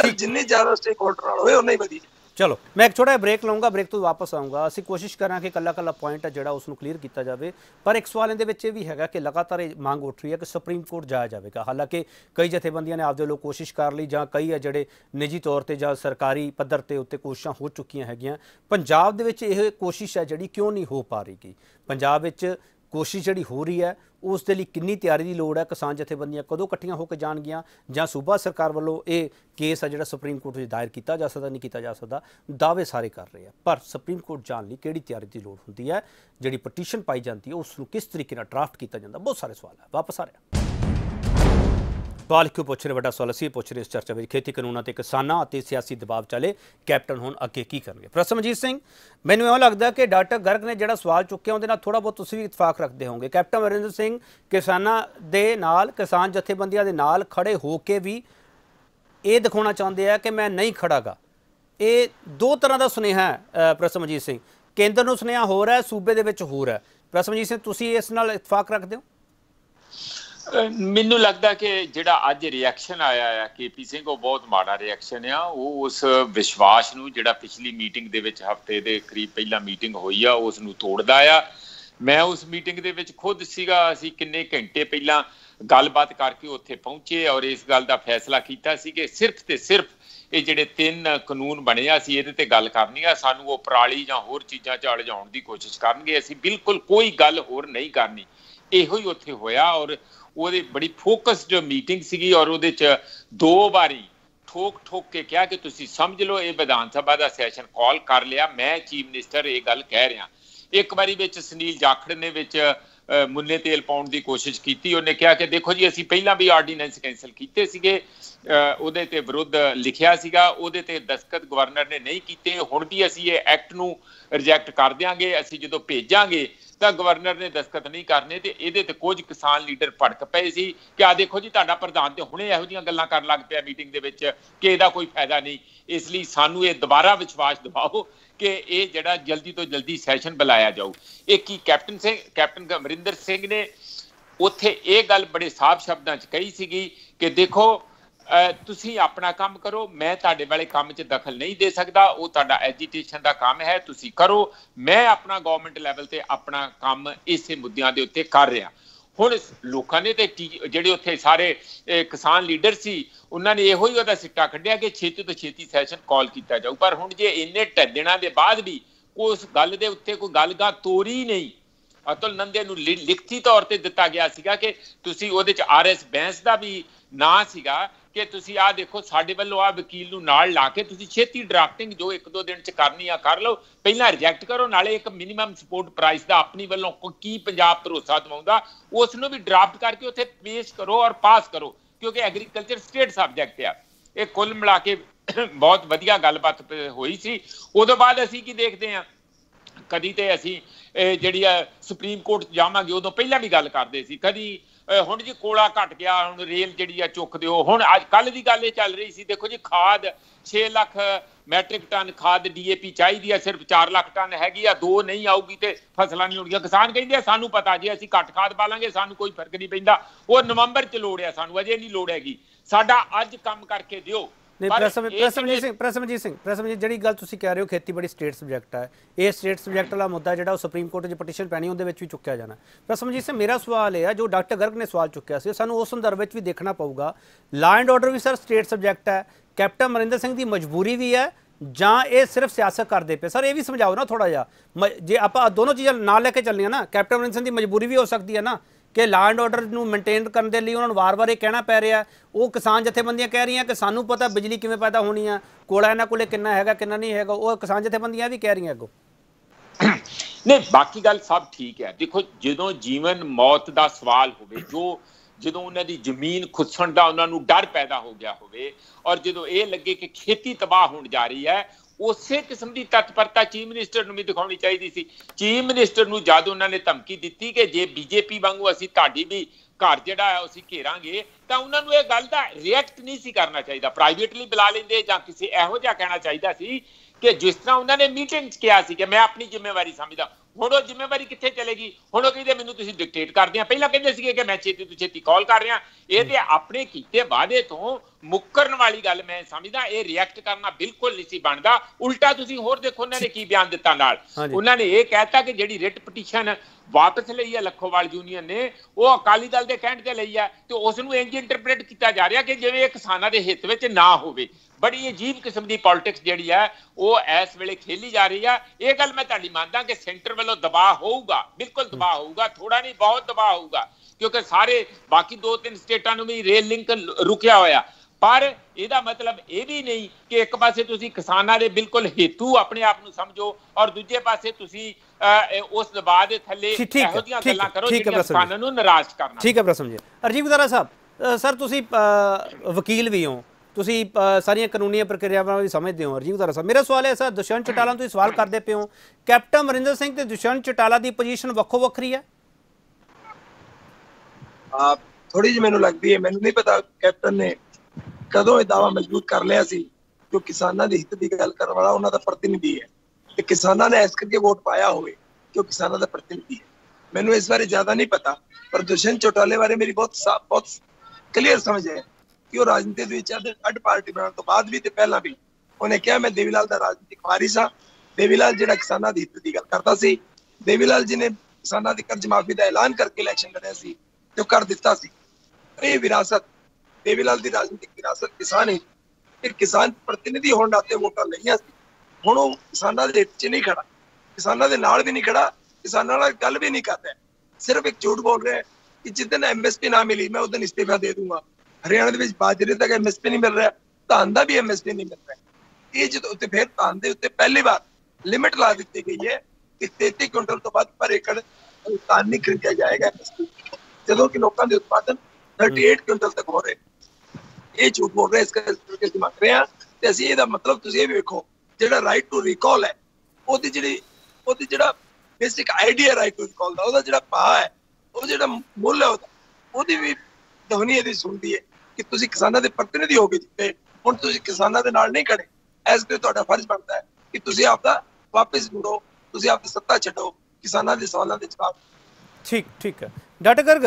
ਗੱਲ ਜਿੰਨੀ ਜ਼ਿਆਦਾ ਸਟੇਕ ਹੋਲਡਰ ਨਾਲ ਹੋਏ ਉਨਾ ਹੀ ਵਧੀਆ। चलो मैं एक छोटा ब्रेक लूँगा, ब्रेक तो वापस आऊँगा। असी कोशिश करा कि कला कला पॉइंट है जोड़ा उसमें क्लीयर किया जाए, पर एक सवाल ये भी है कि लगातार मांग उठ रही है कि सुप्रीम कोर्ट जाया जाएगा। हालांकि कई जथेबंदियां ने आपदे लोग कोशिश कर ली, जां कई है जोड़े निजी तौर पर जां सरकारी पद्धर के उत्ते कोशिशा हो चुकिया है। पंजाब दे विच यह कोशिश है जी क्यों नहीं हो पा रही? पंजाब विच कोशिश जी हो रही है उसके लिए कितनी तैयारी की लौड़ है? किसान जथेबंदियां कदों इकट्ठियां होकर जाएंगियां, जां सूबा सरकार वालों ये केस है जिहड़ा सुप्रीम कोर्ट में दायर किया जा सकता नहीं किया जा सकता? दावे सारे कर रहे हैं, पर सुप्रीम कोर्ट जाने लिए किहड़ी तैयारी की लौड़ हुंदी है? जिहड़ी पटीशन पाई जाती है उसनूं किस तरीके नाल ड्राफ्ट किया जाता? बहुत सारे सवाल है। वापस आ रहा सवाल क्यों पूछ रहे, बड़ा सवाल असीं पूछ रहे इस चर्चा में खेती कानूनों ते किसानां ते सियासी दबाव चले कैप्टन हुण अगे की करनगे। प्रसमजीत सिंह, मैनूं इउं लगदा कि डॉ गर्ग ने जिहड़ा सवाल चुक्या उहदे नाल थोड़ा बहुत तुसीं भी इतफाक रखदे होवोगे। कैप्टन अमरिंदर सिंह किसानां दे नाल किसान जथेबंदियां दे नाल खड़े होकर भी ये दिखाना चाहते हैं कि मैं नहीं खड़ा गा। ये दो तरह का सुनेहा है प्रसमजीत सिंह, केंद्र नूं सुनेहा होर है, सूबे दे विच होर है। प्रसमजीत सिंह तुसीं इस नाल इतफाक रखदे हो? मैनू लगता कि जिहड़ा अज रिएक्शन आया है के पी सिंह को बहुत माड़ा रिएक्शन आ। उस विश्वास नूं जिहड़ा पिछली मीटिंग दे विच हफ्ते दे करीब पहला मीटिंग होई आ उस नूं तोड़दा आ। मैं उस मीटिंग दे विच खुद सीगा, असीं किन्ने घंटे पहला गलबात करके उत्थे पहुंचे और इस गल का फैसला कीता सी कि सिर्फ ते सिर्फ ये जिहड़े तीन कानून बने असीं इहदे ते गल करनी आ, सानूं वो पराली जां होर चीज़ां च अड़जाउण दी कोशिश करनगे, असीं बिल्कुल कोई गल होर नहीं करनी। इहो ही उत्थे होया और ਉਹਦੇ बड़ी फोकसड मीटिंग ਸੀਗੀ और ਉਹਦੇ ਚ ਦੋ ਵਾਰੀ ठोक ठोक के ਕਿਹਾ ਕਿ ਤੁਸੀਂ ਸਮਝ ਲਓ ਇਹ ਵਿਧਾਨ ਸਭਾ ਦਾ ਸੈਸ਼ਨ ਕਾਲ ਕਰ ਲਿਆ, मैं चीफ मिनिस्टर ਇਹ ਗੱਲ ਕਹਿ ਰਿਹਾ। एक ਵਾਰੀ ਵਿੱਚ ਸੁਨੀਲ ਜਾਖੜ ਨੇ ਵਿੱਚ ਮੁੰਨੇ ਤੇਲ ਪਾਉਣ ਦੀ ਕੋਸ਼ਿਸ਼ ਕੀਤੀ, ਉਹਨੇ ਕਿਹਾ ਕਿ ਦੇਖੋ ਜੀ ਅਸੀਂ ਪਹਿਲਾਂ ਵੀ ਆਰਡੀਨੈਂਸ ਕੈਂਸਲ ਕੀਤੇ ਸੀਗੇ, ਉਹਦੇ ਤੇ ਵਿਰੁੱਧ ਲਿਖਿਆ ਸੀਗਾ, ਉਹਦੇ ਤੇ ਦਸਤਖਤ ਗਵਰਨਰ ਨੇ ਨਹੀਂ ਕੀਤੇ, ਹੁਣ ਵੀ ਅਸੀਂ ਇਹ ਐਕਟ ਨੂੰ ਰਿਜੈਕਟ ਕਰ ਦਿਆਂਗੇ, ਅਸੀਂ ਜਦੋਂ ਭੇਜਾਂਗੇ ਤਾਂ ਗਵਰਨਰ ਨੇ ਦਸਤਖਤ ਨਹੀਂ ਕਰਨੇ। ਤੇ ਇਹਦੇ ਤੇ ਕੁਝ ਕਿਸਾਨ ਲੀਡਰ ਭੜਕ ਪਏ ਸੀ ਕਿ ਆ ਦੇਖੋ ਜੀ ਤੁਹਾਡਾ ਪ੍ਰਧਾਨ ਤੇ ਹੁਣੇ ਇਹੋ ਜਿਹੀਆਂ ਗੱਲਾਂ ਕਰਨ ਲੱਗ ਪਿਆ ਮੀਟਿੰਗ ਦੇ ਵਿੱਚ ਕਿ ਇਹਦਾ ਕੋਈ ਫਾਇਦਾ ਨਹੀਂ। ਇਸ ਲਈ ਸਾਨੂੰ ਇਹ ਦੁਬਾਰਾ ਵਿਸ਼ਵਾਸ ਦਿਵਾਓ ਕਿ ਇਹ ਜਿਹੜਾ ਜਲਦੀ ਤੋਂ ਜਲਦੀ ਸੈਸ਼ਨ ਬੁਲਾਇਆ ਜਾਊ। ਇਹ ਕੀ ਕੈਪਟਨ ਸਿੰਘ ਕੈਪਟਨ ਅਮਰਿੰਦਰ ਸਿੰਘ ਨੇ ਉੱਥੇ ਇਹ ਗੱਲ ਬੜੇ ਸਾਫ਼ ਸ਼ਬਦਾਂ 'ਚ ਕਹੀ ਸੀਗੀ ਕਿ ਦੇਖੋ ਤੁਸੀਂ ਆਪਣਾ ਕੰਮ ਕਰੋ, ਮੈਂ ਤੁਹਾਡੇ ਵਾਲੇ ਕੰਮ 'ਚ ਦਖਲ ਨਹੀਂ ਦੇ ਸਕਦਾ, ਉਹ ਤੁਹਾਡਾ ਐਜੀਟੇਸ਼ਨ ਦਾ ਕੰਮ ਹੈ, ਤੁਸੀਂ ਕਰੋ, ਮੈਂ ਆਪਣਾ ਗਵਰਨਮੈਂਟ ਲੈਵਲ ਤੇ ਆਪਣਾ ਕੰਮ ਇਸੇ ਮੁੱਦਿਆਂ ਦੇ ਉੱਤੇ ਕਰ ਰਿਹਾ। ਹੁਣ ਲੋਕਾਂ ਨੇ ਤੇ ਜਿਹੜੇ ਉੱਥੇ ਸਾਰੇ ਕਿਸਾਨ ਲੀਡਰ ਸੀ ਉਹਨਾਂ ਨੇ ਇਹੋ ਹੀ ਉਹਦਾ ਸਿੱਟਾ ਕੱਢਿਆ ਕਿ ਛੇਤੀ ਤੋਂ ਛੇਤੀ ਸੈਸ਼ਨ ਕਾਲ ਕੀਤਾ ਜਾਊ, ਪਰ ਹੁਣ ਜੇ ਇੰਨੇ ਢੱਡਣਾ ਦੇ ਬਾਅਦ ਵੀ ਉਸ ਗੱਲ ਦੇ ਉੱਤੇ ਕੋਈ ਗੱਲ ਗਾ ਤੋਰੀ ਨਹੀਂ। ਅਤੁਲ ਨੰਦੇ ਨੂੰ ਲਿਖਤੀ ਤੌਰ ਤੇ ਦਿੱਤਾ ਗਿਆ ਸੀਗਾ ਕਿ ਤੁਸੀਂ ਉਹਦੇ 'ਚ ਆਰ ਐਸ ਬੈਂਸ ਦਾ ਵੀ ਨਾਂ ਸੀਗਾ कि तुसी आ देखो साडे वल्लों आ वकील नूं नाल ला के तुसी छेती ड्राफ्टिंग जो एक दो दिन च करनी आ कर लो, पहला रिजैक्ट करो, नाले एक मिनिमम सपोर्ट प्राइस दा अपनी वल्लों की पंजाब भरोसा दवाउंदा उस नूं भी ड्राफ्ट करके उत्थे पेश करो और पास करो, क्योंकि एग्रीकल्चर स्टेट सबजैक्ट आ। ये कुल मिला के बहुत वधिया गलबात होई सी। उदों बाद असीं की देखदे हां, कदी ते असीं जिहड़ी सुप्रीम कोर्ट जावांगे उदों पहलां भी गल करदे सी, कदी ਹੁਣ जी ਕੋਲਾ ਘਟ ਗਿਆ, ਹੁਣ ਰੇਲ ਜਿਹੜੀ ਆ ਚੁੱਕ ਦਿਓ। ਹੁਣ ਅੱਜ ਕੱਲ ਦੀ ਗੱਲ ਇਹ ਚੱਲ ਰਹੀ ਸੀ, ਦੇਖੋ ਜੀ ਖਾਦ छे ਲੱਖ ਮੈਟ੍ਰਿਕ ਟਨ ਖਾਦ ਡੀਏਪੀ ਚਾਹੀਦੀ ਆ, ਸਿਰਫ चार ਲੱਖ ਟਨ ਹੈਗੀ ਆ, ਦੋ ਨਹੀਂ ਆਊਗੀ ਤੇ ਫਸਲਾਂ ਨਹੀਂ ਹੋਣਗੀਆਂ। ਕਿਸਾਨ ਕਹਿੰਦੇ ਆ ਸਾਨੂੰ ਪਤਾ ਜੇ ਅਸੀਂ ਘੱਟ ਖਾਦ ਪਾ ਲਾਂਗੇ ਸਾਨੂੰ ਕੋਈ ਫਰਕ ਨਹੀਂ ਪੈਂਦਾ, ਉਹ ਨਵੰਬਰ ਚ ਲੋੜ ਆ, ਸਾਨੂੰ ਅਜੇ ਨਹੀਂ ਲੋੜ ਹੈਗੀ, ਸਾਡਾ ਅੱਜ ਕੰਮ ਕਰਕੇ ਦਿਓ। प्रसमजीत सिंह प्रसमजीत सिंह प्रसमजीत जी गल तुसीं कह रहे हो खेतीबाड़ी स्टेट सबजैक्ट है, ये स्टेट सबजैक्ट वाला मुद्दा जो सुप्रीम कोर्ट में पटीशन पैनी उहदे विच भी चुक्या जाना। प्रसमजीत सिंह मेरा सवाल यह है जो डॉ गर्ग ने सवाल चुक्या सी सानूं उस संदर्भ में भी देखना पऊगा, लॉ एंड ऑर्डर भी सर स्टेट सबजैक्ट है, कैप्टन अमरिंदर सिंह की मजबूरी भी है जां ये सिर्फ सियासत करते पे? सर ये भी समझाओ ना थोड़ा जिहा, जे आप दोनों चीज़ां ना लैके चलनियां ना, कैप्टन अमरिंदर सिंह की मजबूरी भी हो सकती है ना कि लॉ एंड ऑर्डर को मेनटेन करने के लिए उन्होंने वार बार ये कहना पै रहा है, वो किसान जथेबंदियां कह रही हैं कि सानू पता बिजली किवें पैदा होनी है, कोला इन्हां कोले कितना हैगा कितना नहीं हैगा, वो किसान जथेबंदियां भी कह रही हैं अगो नहीं। बाकी गल सब ठीक है, देखो जदों जीवन मौत का सवाल होवे, जो जदों उन्हां दी जमीन खुस्सण दा उन्हां नूं डर पैदा हो गया होवे और जदों ये लगे कि खेती तबाह होण जा रही है, ਉਸੇ ਕਿਸਮ ਦੀ ਤਤਪਰਤਾ ਚੀਫ ਮਿਨਿਸਟਰ ਨੂੰ ਵੀ ਦਿਖਾਉਣੀ ਚਾਹੀਦੀ ਸੀ। ਚੀਫ ਮਿਨਿਸਟਰ ਨੂੰ ਜਦ ਉਹਨਾਂ ਨੇ ਧਮਕੀ ਦਿੱਤੀ ਕਿ ਜੇ ਬੀਜੇਪੀ ਵਾਂਗੂ ਅਸੀਂ ਤੁਹਾਡੀ ਵੀ ਘਰ ਜਿਹੜਾ ਹੈ ਅਸੀਂ ਘੇਰਾਂਗੇ, ਤਾਂ ਉਹਨਾਂ ਨੂੰ ਇਹ ਗੱਲ ਦਾ ਰਿਐਕਟ ਨਹੀਂ ਸੀ ਕਰਨਾ ਚਾਹੀਦਾ, ਪ੍ਰਾਈਵੇਟਲੀ ਬੁਲਾ ਲੈਂਦੇ ਜਾਂ ਕਿਸੇ ਇਹੋ ਜਿਹਾ ਕਹਿਣਾ ਚਾਹੀਦਾ ਸੀ ਕਿ ਜਿਸ ਤਰ੍ਹਾਂ ਉਹਨਾਂ ਨੇ ਮੀਟਿੰਗ 'ਚ ਕਿਹਾ ਸੀ ਕਿ ਮੈਂ ਆਪਣੀ ਜ਼ਿੰਮੇਵਾਰੀ ਸਮਝਦਾ। ਹੁਣ ਉਹ ਜ਼ਿੰਮੇਵਾਰੀ ਕਿੱਥੇ ਚਲੇਗੀ? ਹੁਣ ਉਹ ਕਹਿੰਦੇ ਮੈਨੂੰ ਤੁਸੀਂ ਡਿਕਟੇਟ ਕਰਦੇ ਆ, ਪਹਿਲਾਂ ਕਹਿੰਦੇ ਸੀਗੇ ਕਿ ਮੈਂ ਛੇਤੀ ਤੋਂ ਛੇਤੀ ਕਾਲ ਕਰ ਰਿਹਾ। ਇਹ ਤੇ ਆਪਣੇ ਕੀਤੇ ਵਾਅਦੇ ਤੋਂ ਮੁੱਕ ਕਰਨ ਵਾਲੀ ਗੱਲ ਮੈਂ ਸਮਝਦਾ ਇਹ ਰਿਐਕਟ ਕਰਨਾ ਬਿਲਕੁਲ ਨਹੀਂ ਸੀ ਬਣਦਾ। ਉਲਟਾ ਤੁਸੀਂ ਹੋਰ ਦੇਖੋ ਉਹਨਾਂ ਨੇ ਕੀ ਬਿਆਨ ਦਿੱਤਾ ਨਾਲ, ਉਹਨਾਂ ਨੇ ਇਹ ਕਹਿਤਾ ਕਿ ਜਿਹੜੀ ਰਿਟ ਪਟੀਸ਼ਨ ਵਾਪਸ ਲਈ ਹੈ ਲੱਖੋਵਾਲ ਯੂਨੀਅਨ ਨੇ ਉਹ ਅਕਾਲੀ ਦਲ ਦੇ ਕਹਿਣ ਤੇ ਲਈ ਹੈ ਤੇ ਉਸ ਨੂੰ ਇੰਜ ਇੰਟਰਪ੍ਰੀਟ ਕੀਤਾ ਜਾ ਰਿਹਾ ਕਿ ਜਿਵੇਂ ਇਹ ਕਿਸਾਨਾਂ ਦੇ ਹਿੱਤ ਵਿੱਚ ਨਾ ਹੋਵੇ। ਬੜੀ ਅਜੀਬ ਕਿਸਮ ਦੀ ਪੋਲਿਟਿਕਸ ਜਿਹੜੀ ਹੈ ਉਹ ਇਸ ਵੇਲੇ ਖੇਲੀ ਜਾ ਰਹੀ ਹੈ। ਇਹ ਗੱਲ ਮੈਂ ਤੁਹਾਡੀ ਮੰਨਦਾ ਕਿ ਸੈਂਟਰ ਵੱਲੋਂ ਦਬਾਅ ਹੋਊਗਾ, ਬਿਲਕੁਲ ਦਬਾਅ ਹੋਊਗਾ, ਥੋੜਾ ਨਹੀਂ ਬਹੁਤ ਦਬਾਅ ਹੋਊਗਾ, क्योंकि सारे बाकी दो तीन स्टेटा भी रेल लिंक रुकिया होया। पर ਇਹਦਾ ਮਤਲਬ ਇਹ ਵੀ ਨਹੀਂ ਕਿ ਇੱਕ ਪਾਸੇ ਤੁਸੀਂ ਕਿਸਾਨਾਂ ਦੇ ਬਿਲਕੁਲ ਹੇਤੂ ਆਪਣੇ ਆਪ ਨੂੰ ਸਮਝੋ ਔਰ ਦੂਜੇ ਪਾਸੇ ਤੁਸੀਂ ਉਸ ਦਬਾਅ ਦੇ ਥੱਲੇ ਇਹੋ ਜਿਹੀਆਂ ਗੱਲਾਂ ਕਰੋ ਜਿਹੜੀਆਂ ਕਿਸਾਨਾਂ ਨੂੰ ਨਾਰਾਜ਼ ਕਰਨਾ। ਠੀਕ ਹੈ ਬਰਾ ਸਮਝੇ। ਰਾਜੀਵ ਗੋਦਾਰਾ ਸਾਹਿਬ, ਸਰ ਤੁਸੀਂ ਵਕੀਲ ਵੀ ਹੋ, ਤੁਸੀਂ ਸਾਰੀਆਂ ਕਾਨੂੰਨੀਆਂ ਪ੍ਰਕਿਰਿਆਵਾਂ ਵੀ ਸਮਝਦੇ ਹੋ। ਰਾਜੀਵ ਗੋਦਾਰਾ ਸਾਹਿਬ, ਮੇਰਾ ਸਵਾਲ ਹੈ ਸਰ ਦੁਸ਼ਯੰਤ ਚੌਟਾਲਾ ਨੂੰ ਤੁਸੀਂ ਸਵਾਲ ਕਰਦੇ ਪਏ ਹੋ, ਕੈਪਟਨ ਅਮਰਿੰਦਰ ਸਿੰਘ ਤੇ ਦੁਸ਼ਯੰਤ ਚੌਟਾਲਾ ਦੀ ਪੋਜੀਸ਼ਨ ਵੱਖੋ ਵੱਖਰੀ ਹੈ। आप थोड़ी जी मैंने लगती है, मैंने नहीं पता कैप्टन ने कदों यह दावा मजबूत कर लिया सी जो किसानों के हित की गल करने वाला उन्होंने प्रतिनिधि है तो किसानों ने इस करके वोट पाया हो कि किसानों का प्रतिनिधि है। मैंने इस बारे ज़्यादा नहीं पता, पर दुष्यंत चौटाले बारे मेरी बहुत साफ बहुत क्लीयर समझ है कि वो राजनीति अड पार्टी बनाने तो बाद भी तो पहला भी उन्हें कहा मैं देवी लाल का राजनीतिक वारिस हाँ। देवी लाल जो किसानों के हित की गल करता सी, देवी लाल जी ने किसानों की कर्ज माफी का ऐलान करके इलैक्शन लड़िया जो कर दिता सी। ये विरासत देवी लाल की राजनीतिक विरासत किसान है, फिर किसान प्रतिनिधि होने नाते वोटां लईआं सी। हुण ओह किसानां दे विच नहीं खड़ा, किसानां दे नाल भी नहीं खड़ा, किसानां नाल गल भी नहीं करदा, सिर्फ एक झूठ बोल रहा है कि जिस दिन एम एस पी ना मिली मैं उस दिन इस्तीफा दे दूंगा। हरियाणा के बाजरे तक एम एस पी नहीं मिल रहा, धान का भी एम एस पी नहीं मिल रहा। ये जो उत्ते फिर धान के उत्ते पहली बार लिमिट ला दी गई है कि तेती क्विंटल तो बाद पर एकड़ धान नहीं खरीदा जाएगा एम एस पी, जो कि लोगों के उत्पादन अड़तीस क्विंटल तक हो रहे। ये झूठ बोल रहे, इसका करके मांग रहे हैं तो असं यदा मतलब तुम ये वेखो जो राइट टू रिकॉल है वो जी वो जो basic idea right to recall का जो भाव है वो जो मुल है वो भी ध्वनि यदि सुनती है कि तुम किसानों के प्रतिनिधि हो गए जितने हम तुम किसानों के नाल नहीं खड़े। इस करके फर्ज बनता है कि तुम आपका वापस मुड़ो, तुम आपकी सत्ता छो, किसानों के सवालों के जवाब। ठीक ठीक है डॉ गर्ग,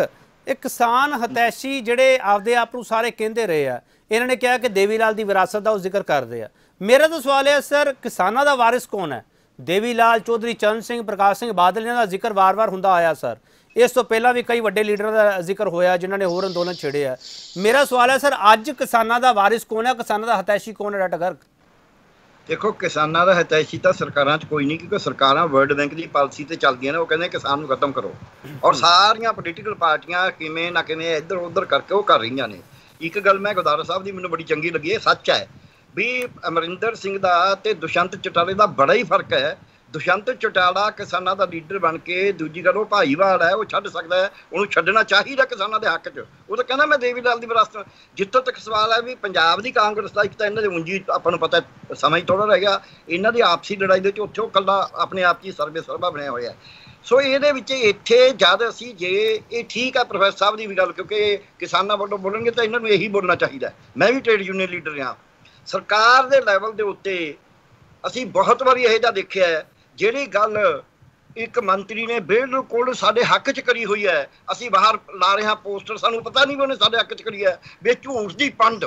एक किसान हतैशी जिहड़े आपदे आप नूं सारे कहंदे रहे आ, इन्होंने कहा कि देवी लाल दी विरासत दा जिक्र करदे आ। मेरा तो सवाल है सर किसानों का वारिस कौन है? देवी लाल, चौधरी चरण सिंह, प्रकाश सिंह बादल, इन्हां दा जिक्र वार वार हुंदा आया सर। इस तो पहला भी कई वड्डे लीडर का जिक्र होया जिन्होंने होर अंदोलन छेड़े आ। मेरा सवाल है सर अज किसानों का वारिस कौन है, किसानों का हतैशी कौन है? डॉ गर्ग देखो किसानों का हितैषी तो सरकारां कोई नहीं, क्योंकि सरकारां वर्ल्ड बैंक की पॉलिसी तो चलदियां ने, वो कहंदे किसान नूं खत्म करो और सारियां पोलीटिकल पार्टियां किवें ना किवें इधर उधर करके वो कर रही ने। एक गल मैं गोदारा साहब की मैनूं बड़ी चंगी लगी है, सच है भी अमरिंदर सिंह दा ते दुष्यंत चौटाले का बड़ा ही फर्क है। दुष्यंत चौटाला किसानों का लीडर बन के दूजी गल वो भाईवाल है, वो छड्ड सकदा है, उन्होंने छड्डना चाहिए किसानों के हक च। वो तो कहना मैं देवी लाल की विरासत। जितों तक सवाल है भी पंजाब की कांग्रेस का एक तो इन्होंने मुंजी अपन पता समय थोड़ा रह गया, इन्हों की आपसी लड़ाई के उत्थे वो कला अपने आप ही सर्वे सर्वा बनया होया। सो ये इत्थे जद असी जे ये ठीक है प्रोफैसर साहब की भी गल, क्योंकि किसानों वालों बोलेंगे तो इन्होंने यही बोलना चाहिए। मैं भी ट्रेड यूनियन लीडर रहा, सरकार के लैवल के उत्ते असी बहुत बारी यह देखा है जिहड़ी गल एक मंत्री ने बिल्कुल साडे हक च करी हुई है, असी बाहर ला रहे हैं पोस्टर, सानू पता नहीं भी उन्हें साडे हक च करी है। वे झूठ की पंड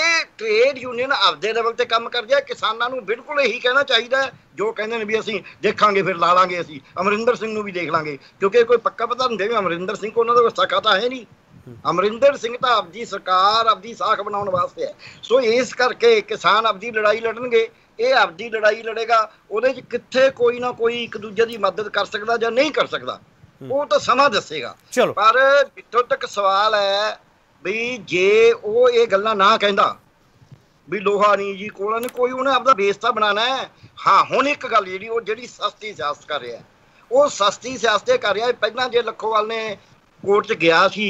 ये ट्रेड यूनियन आपदे लेवल से काम करती है, किसानों को बिल्कुल यही कहना चाहिए जो कहते हैं भी असी देखांगे फिर ला लाँगे, असी अमरिंदर सिंह नूं भी देख लाँगे, क्योंकि कोई पक्का पता नहीं भी अमरिंदर सिंह को उन्होंने हिस्सा खाता है नहीं। अमरिंदर सिंह तो आपकी सरकार आपकी साख बनाने वास्ते है। सो इस करके किसान आपकी लड़ाई लड़नगे, ये आपकी लड़ाई लड़ेगा, उहदे च कित्थे कोई ना कोई एक दूजे की मदद कर सकता या नहीं कर सकता, वो तो समा दसेगा। पर जिथों तक सवाल है भी जे वो ये गल्लां ना कहंदा भी लोहा नहीं जी कोला नहीं, कोई उन्हें आपका बेस तां बनाना है। हाँ हुण एक गल जी वो जी सस्ती सियासत कर रहा है, वो सस्ती सियासत कर रहा है। पहलां जे लखोवाल ने कोर्ट च गया सी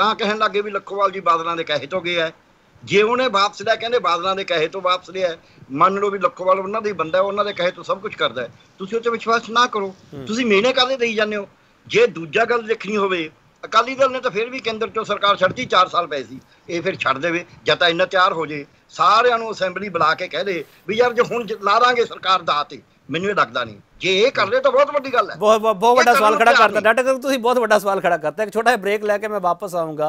तां कहण लगे भी लखोवाल जी बादलों के कहे तो गया है, जे उन्हें वापस लिया कहते बादलों के कहे तो वापस लिया। मान लो भी लखोवाल उन्होंने ही बंदा है, उन्होंने कहे तो सब कुछ करता है, तुसीं उह ते विश्वास ना करो, तुसीं मेहनत करदे देई जांदे हो। जे दूजा गल देखनी होवे अकाली दल ने तो फिर भी केंद्र चो सरकार छड्डी चार साल पए सी, ये फिर छड्ड देवे जां तां इन्ना तैयार हो जाए सारिआं नूं असैंबली बुला के कह दे भी यार जे हुण ला लांगे सरकार दा ते ਮੈਨੂੰ ਲੱਗਦਾ ਨਹੀਂ ਜੇ ਇਹ ਕਰ ਲੈ ਤਾਂ ਬਹੁਤ ਵੱਡੀ ਗੱਲ ਹੈ। ਬਹੁਤ ਬਹੁਤ ਵੱਡਾ ਸਵਾਲ ਖੜਾ ਕਰਤਾ ਡਾਕਟਰ ਤੁਸੀਂ ਬਹੁਤ ਵੱਡਾ ਸਵਾਲ ਖੜਾ ਕਰਤਾ। ਇੱਕ ਛੋਟਾ ਜਿਹਾ ਬ੍ਰੇਕ ਲੈ ਕੇ ਮੈਂ ਵਾਪਸ ਆਉਂਗਾ।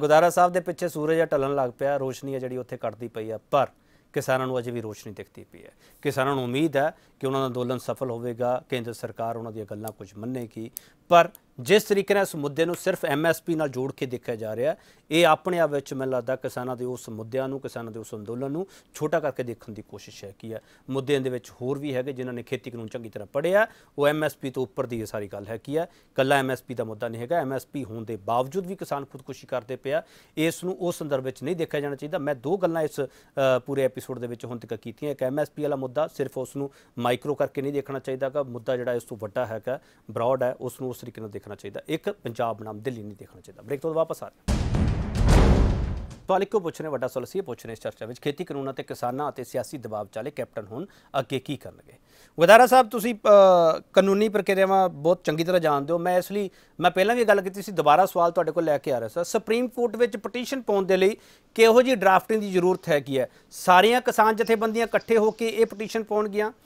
ਗੁਦਾਰਾ ਸਾਹਿਬ ਦੇ ਪਿੱਛੇ ਸੂਰਜ ਢਲਣ ਲੱਗ ਪਿਆ, ਰੋਸ਼ਨੀ ਹੈ ਜਿਹੜੀ ਉੱਥੇ ਘਟਦੀ ਪਈ ਆ, ਪਰ किसानों को अजे भी रोशनी दिखती पी है। किसानों को उम्मीद है कि उन्होंने अंदोलन सफल होगा, केंद्र सरकार उन्होंने गल्लां कुछ मन्नेगी, पर जिस तरीके इस मुद्दे को सिर्फ एम एस पी नाल जोड़ के देखा जा रहा है, ये अपने आप में मैं लगता किसानों के उस मुद्दों को, किसानों के उस अंदोलन को छोटा करके देखने की कोशिश है की है। मुद्दे इहदे विच होर भी है जिन्होंने खेती कानून चंगी तरह पढ़िया, वो एम एस पी तो उपर दी सारी गल है की है, कल्ला एम एस पी का मुद्दा नहीं है। एम एस पी होने के बावजूद भी किसान खुदकुशी करते पे, इस नूं उस संदर्भ में नहीं देखा जाना चाहिए। मैं दो गल्लां इस पूरे एपीसोड दे विच हुण तक कीतियां, एक एम एस पी वाला मुद्दा सिर्फ उसनूं माइक्रो करके नहीं देखना चाहिए, मुद्दा जिहड़ा इस तों वड्डा हैगा, ब्रॉड है, उसनूं उस तरीके नाल देखना चाहिए। एक पंजाब बनाम दिल्ली नहीं देखना चाहिए। ब्रेक तो वापस आ रहे सवाल इक्को पूछ रहे, वड्डा सवाल असीं पूछ रहे इस चर्चा में खेती कानून ते किसानां ते सियासी दबाव चाले कैप्टन हुण अगे की करनगे। गोदारा साहब तुसीं कानूनी प्रक्रियावां बहुत चंगी तरह जानते हो, मैं इसलिए मैं पहलां भी गल कीती सी, दोबारा सवाल तुहाडे कोल लैके आ रहा सर। सुप्रीम कोर्ट विच पटीशन पाउण दे लई किहो जी ड्राफ्टिंग की जरूरत है की है, सारियां किसान जथेबंदियां इकट्ठे होकर यह पटीशन पाउणगीआं।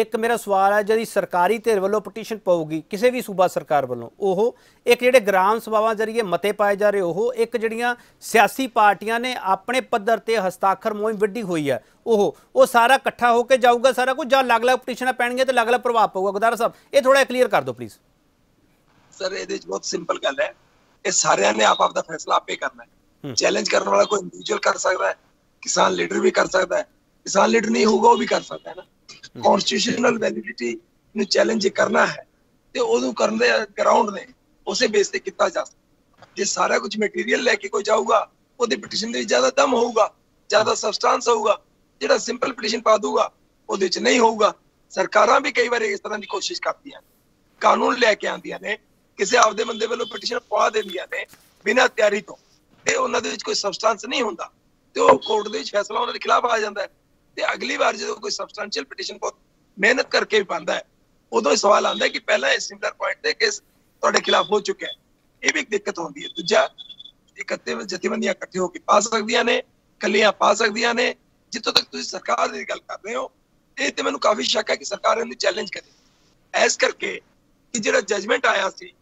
एक मेरा सवाल है जी, सरकारी धिर वालों पटीशन पाऊगी किसी भी सूबा सरकार वालों, वो एक जोड़े ग्राम सभावां जरिए मते पाए जा रहे, वो एक जोड़ियां सियासी पार्टियां ने अपने पद्धर से हस्ताक्षर मुहिम विढी हुई है, वो वो सारा इकट्ठा होकर जाऊगा सारा कुछ, जो अलग अलग पटीशन पैणगियां तो अलग अलग प्रभाव पऊगा। गोदारा साहब ये थोड़ा क्लीयर कर दो प्लीज। सर ये बहुत सिंपल गल है, ये सारे ने आप आपका फैसला आपे करना है। चैलेंज करने वाला कोई इंडिविजुअल कर सकता है, किसान लीडर भी कर सकता है, किसान लीडर नहीं होगा वो भी कर सकता है ना। कॉन्स्टिट्यूशनल वैलिडिटी ਨੂੰ ਚੈਲੰਜ ਕਰਨਾ ਹੈ ਤੇ ਉਹਨੂੰ ਕਰਨ ਦੇ ਗਰਾਊਂਡ ਨੇ ਉਸੇ ਬੇਸ ਤੇ ਕੀਤਾ ਜਾ ਸਕਦਾ। ਜੇ ਸਾਰਾ ਕੁਝ ਮਟੀਰੀਅਲ ਲੈ ਕੇ ਕੋਈ ਜਾਊਗਾ ਉਹਦੀ ਪਟੀਸ਼ਨ ਦੇ ਵਿੱਚ ਜ਼ਿਆਦਾ ਦਮ ਹੋਊਗਾ, ਜ਼ਿਆਦਾ ਸਬਸਟੈਂਸ ਹੋਊਗਾ। ਜਿਹੜਾ ਸਿੰਪਲ ਪਟੀਸ਼ਨ ਪਾ ਦੂਗਾ ਉਹਦੇ ਵਿੱਚ ਨਹੀਂ ਹੋਊਗਾ। ਸਰਕਾਰਾਂ ਵੀ ਕਈ ਵਾਰ ਇਸ ਤਰ੍ਹਾਂ ਦੀ ਕੋਸ਼ਿਸ਼ ਕਰਦੀਆਂ, ਕਾਨੂੰਨ ਲੈ ਕੇ ਆਉਂਦੀਆਂ ਨੇ, ਕਿਸੇ ਆਪਦੇ ਬੰਦੇ ਵੱਲੋਂ ਪਟੀਸ਼ਨ ਪਾ ਦਿੰਦੀਆਂ ਨੇ ਬਿਨਾਂ ਤਿਆਰੀ ਤੋਂ, ਤੇ ਉਹਨਾਂ ਦੇ ਵਿੱਚ ਕੋਈ ਸਬਸਟੈਂਸ ਨਹੀਂ ਹੁੰਦਾ ਤੇ ਉਹ ਕੋਰਟ ਦੇ ਵਿੱਚ ਫੈਸਲਾ ਉਹਨਾਂ ਦੇ ਖਿਲਾਫ ਆ ਜਾਂਦਾ ਹੈ। अगली बार जो कोई सबस्टेंशियल पिटीशन बहुत मेहनत करके भी पाता है उदो सवाल आता है कि पहला इस सिमिलर पॉइंट पे केस ਤੁਹਾਡੇ खिलाफ हो चुका है, ये भी एक दिक्कत होती है। दूजा इकट्ठे जथेबंदियां इकट्ठे होकर पा सकदियां ने, कलियां पा सकदियां ने। जितों तक ਤੁਸੀਂ सरकार ਦੀ ਗੱਲ ਕਰ ਰਹੇ ਹੋ ਇਹ ਤੇ ਮੈਨੂੰ काफ़ी शक है कि सरकार ਇਹਨੂੰ चैलेंज करे, ਇਸ ਕਰਕੇ कि ਜਿਹੜਾ जजमेंट आया ਸੀ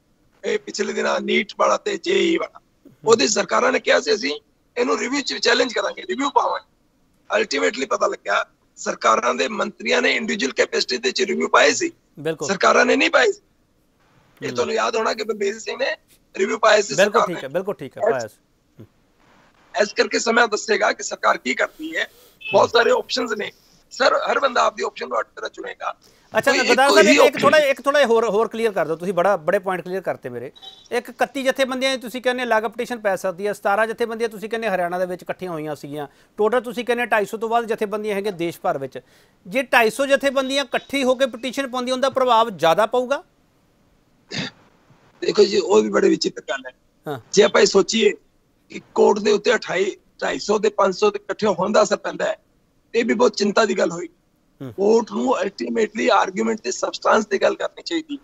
ਇਹ पिछले ਦਿਨਾਂ नीट ਵਾਲਾ ਤੇ जेई ਵਾਲਾ, ਉਹਦੀ ਸਰਕਾਰਾਂ ਨੇ ਕਿਹਾ ਸੀ ਅਸੀਂ ਇਹਨੂੰ ਰਿਵਿਊ ਚ ਚੈਲੰਜ ਕਰਾਂਗੇ, ਰਿਵਿਊ ਪਾਵਾਂਗੇ। अल्टीमेटली पता लग्या सरकारां दे मंत्रियां ने इंडिविजुअल कैपेसिटी दे च रिव्यू पाए सी, सरकारां ने नहीं पाए। ये तो याद होना कि बलबीर सिंह ने रिव्यू पाए सी, बिल्कुल ठीक है, बिल्कुल ठीक है, पाया सी। ऐसे करके समय दसेगा कि सरकार की करती है। बहुत सारे ऑप्शंस ने सर, हर बंदा आपदी ऑप्शन को तरह चुनेगा। अच्छा गोदारा साहब एक थोड़ा एक थोड़ा होर होर क्लीयर कर दो, तुसी बड़ा बड़े पॉइंट क्लीयर करते मेरे। एक इकत्ती जथेबंदियां तुसी कहने अलग पटीशन पै सकती है, सत्रह जथेबंदियां तुसी कहने हरियाणा दे विच इकट्ठियां होईयां सीगीयां, टोटल तुसी कहने ढाई सौ तो वध जथेबंदियां हैगे देश भर विच। जे ढाई सौ जथेबंदियां इकट्ठी होकर पटीशन पाउंदी उहदा प्रभाव ज्यादा पऊगा। देखो जी ओह भी बड़े विचित्र गल है, जे आपां सोचीए कि कोर्ट दे उत्ते अठाई ढाई सौ ते पांच सौ ते इकट्ठे होण दा असर पैंदा है, ये भी बहुत चिंता दी गल होई। कोर्ट नूं अल्टीमेटली आर्गूमेंट दे सबस्टांस दी गल करनी चाहिए।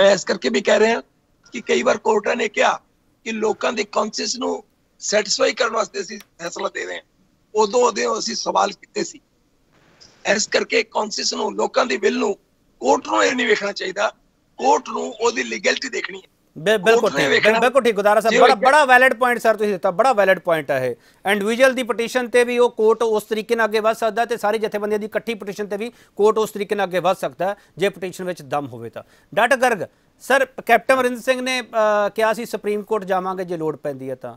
मैं इस करके भी कह रहा हां कि कई बार कोर्टां ने कहा कि लोकां दे कॉन्शियस नूं सैटिस्फाई करने वास्ते असीं फैसला दे रहे हां, उदों उहदे असीं सवाल कीते सी। इस करके कॉन्शियस नूं, लोकां दी विल नूं कोर्ट नूं इह नहीं वेखना चाहिदा, कोर्ट नूं ओहदी लीगैलिटी देखनी है। ਬਿਲਕੁਲ ਬਿਲਕੁਲ ਠੀਕ ਗੁਦਾਰਾ ਸਾਹਿਬ, ਬੜਾ ਬੜਾ ਵੈਲਿਡ ਪੁਆਇੰਟ ਸਰ ਤੁਸੀਂ ਦਿੱਤਾ, ਬੜਾ ਵੈਲਿਡ ਪੁਆਇੰਟ ਹੈ। ਇੰਡੀਵਿਜੂਅਲ ਦੀ ਪਟੀਸ਼ਨ ਤੇ ਵੀ ਉਹ ਕੋਰਟ ਉਸ ਤਰੀਕੇ ਨਾਲ ਅੱਗੇ ਵਧ ਸਕਦਾ ਤੇ ਸਾਰੇ ਜਥੇਬੰਦੀਆਂ ਦੀ ਇਕੱਠੀ ਪਟੀਸ਼ਨ ਤੇ ਵੀ ਕੋਰਟ ਉਸ ਤਰੀਕੇ ਨਾਲ ਅੱਗੇ ਵਧ ਸਕਦਾ ਜੇ ਪਟੀਸ਼ਨ ਵਿੱਚ ਦਮ ਹੋਵੇ ਤਾਂ। Doctor Garg sir, captain Amarinder Singh ਨੇ ਕਿਹਾ ਸੀ ਸੁਪਰੀਮ ਕੋਰਟ ਜਾਵਾਂਗੇ ਜੇ ਲੋੜ ਪੈਂਦੀ ਹੈ ਤਾਂ,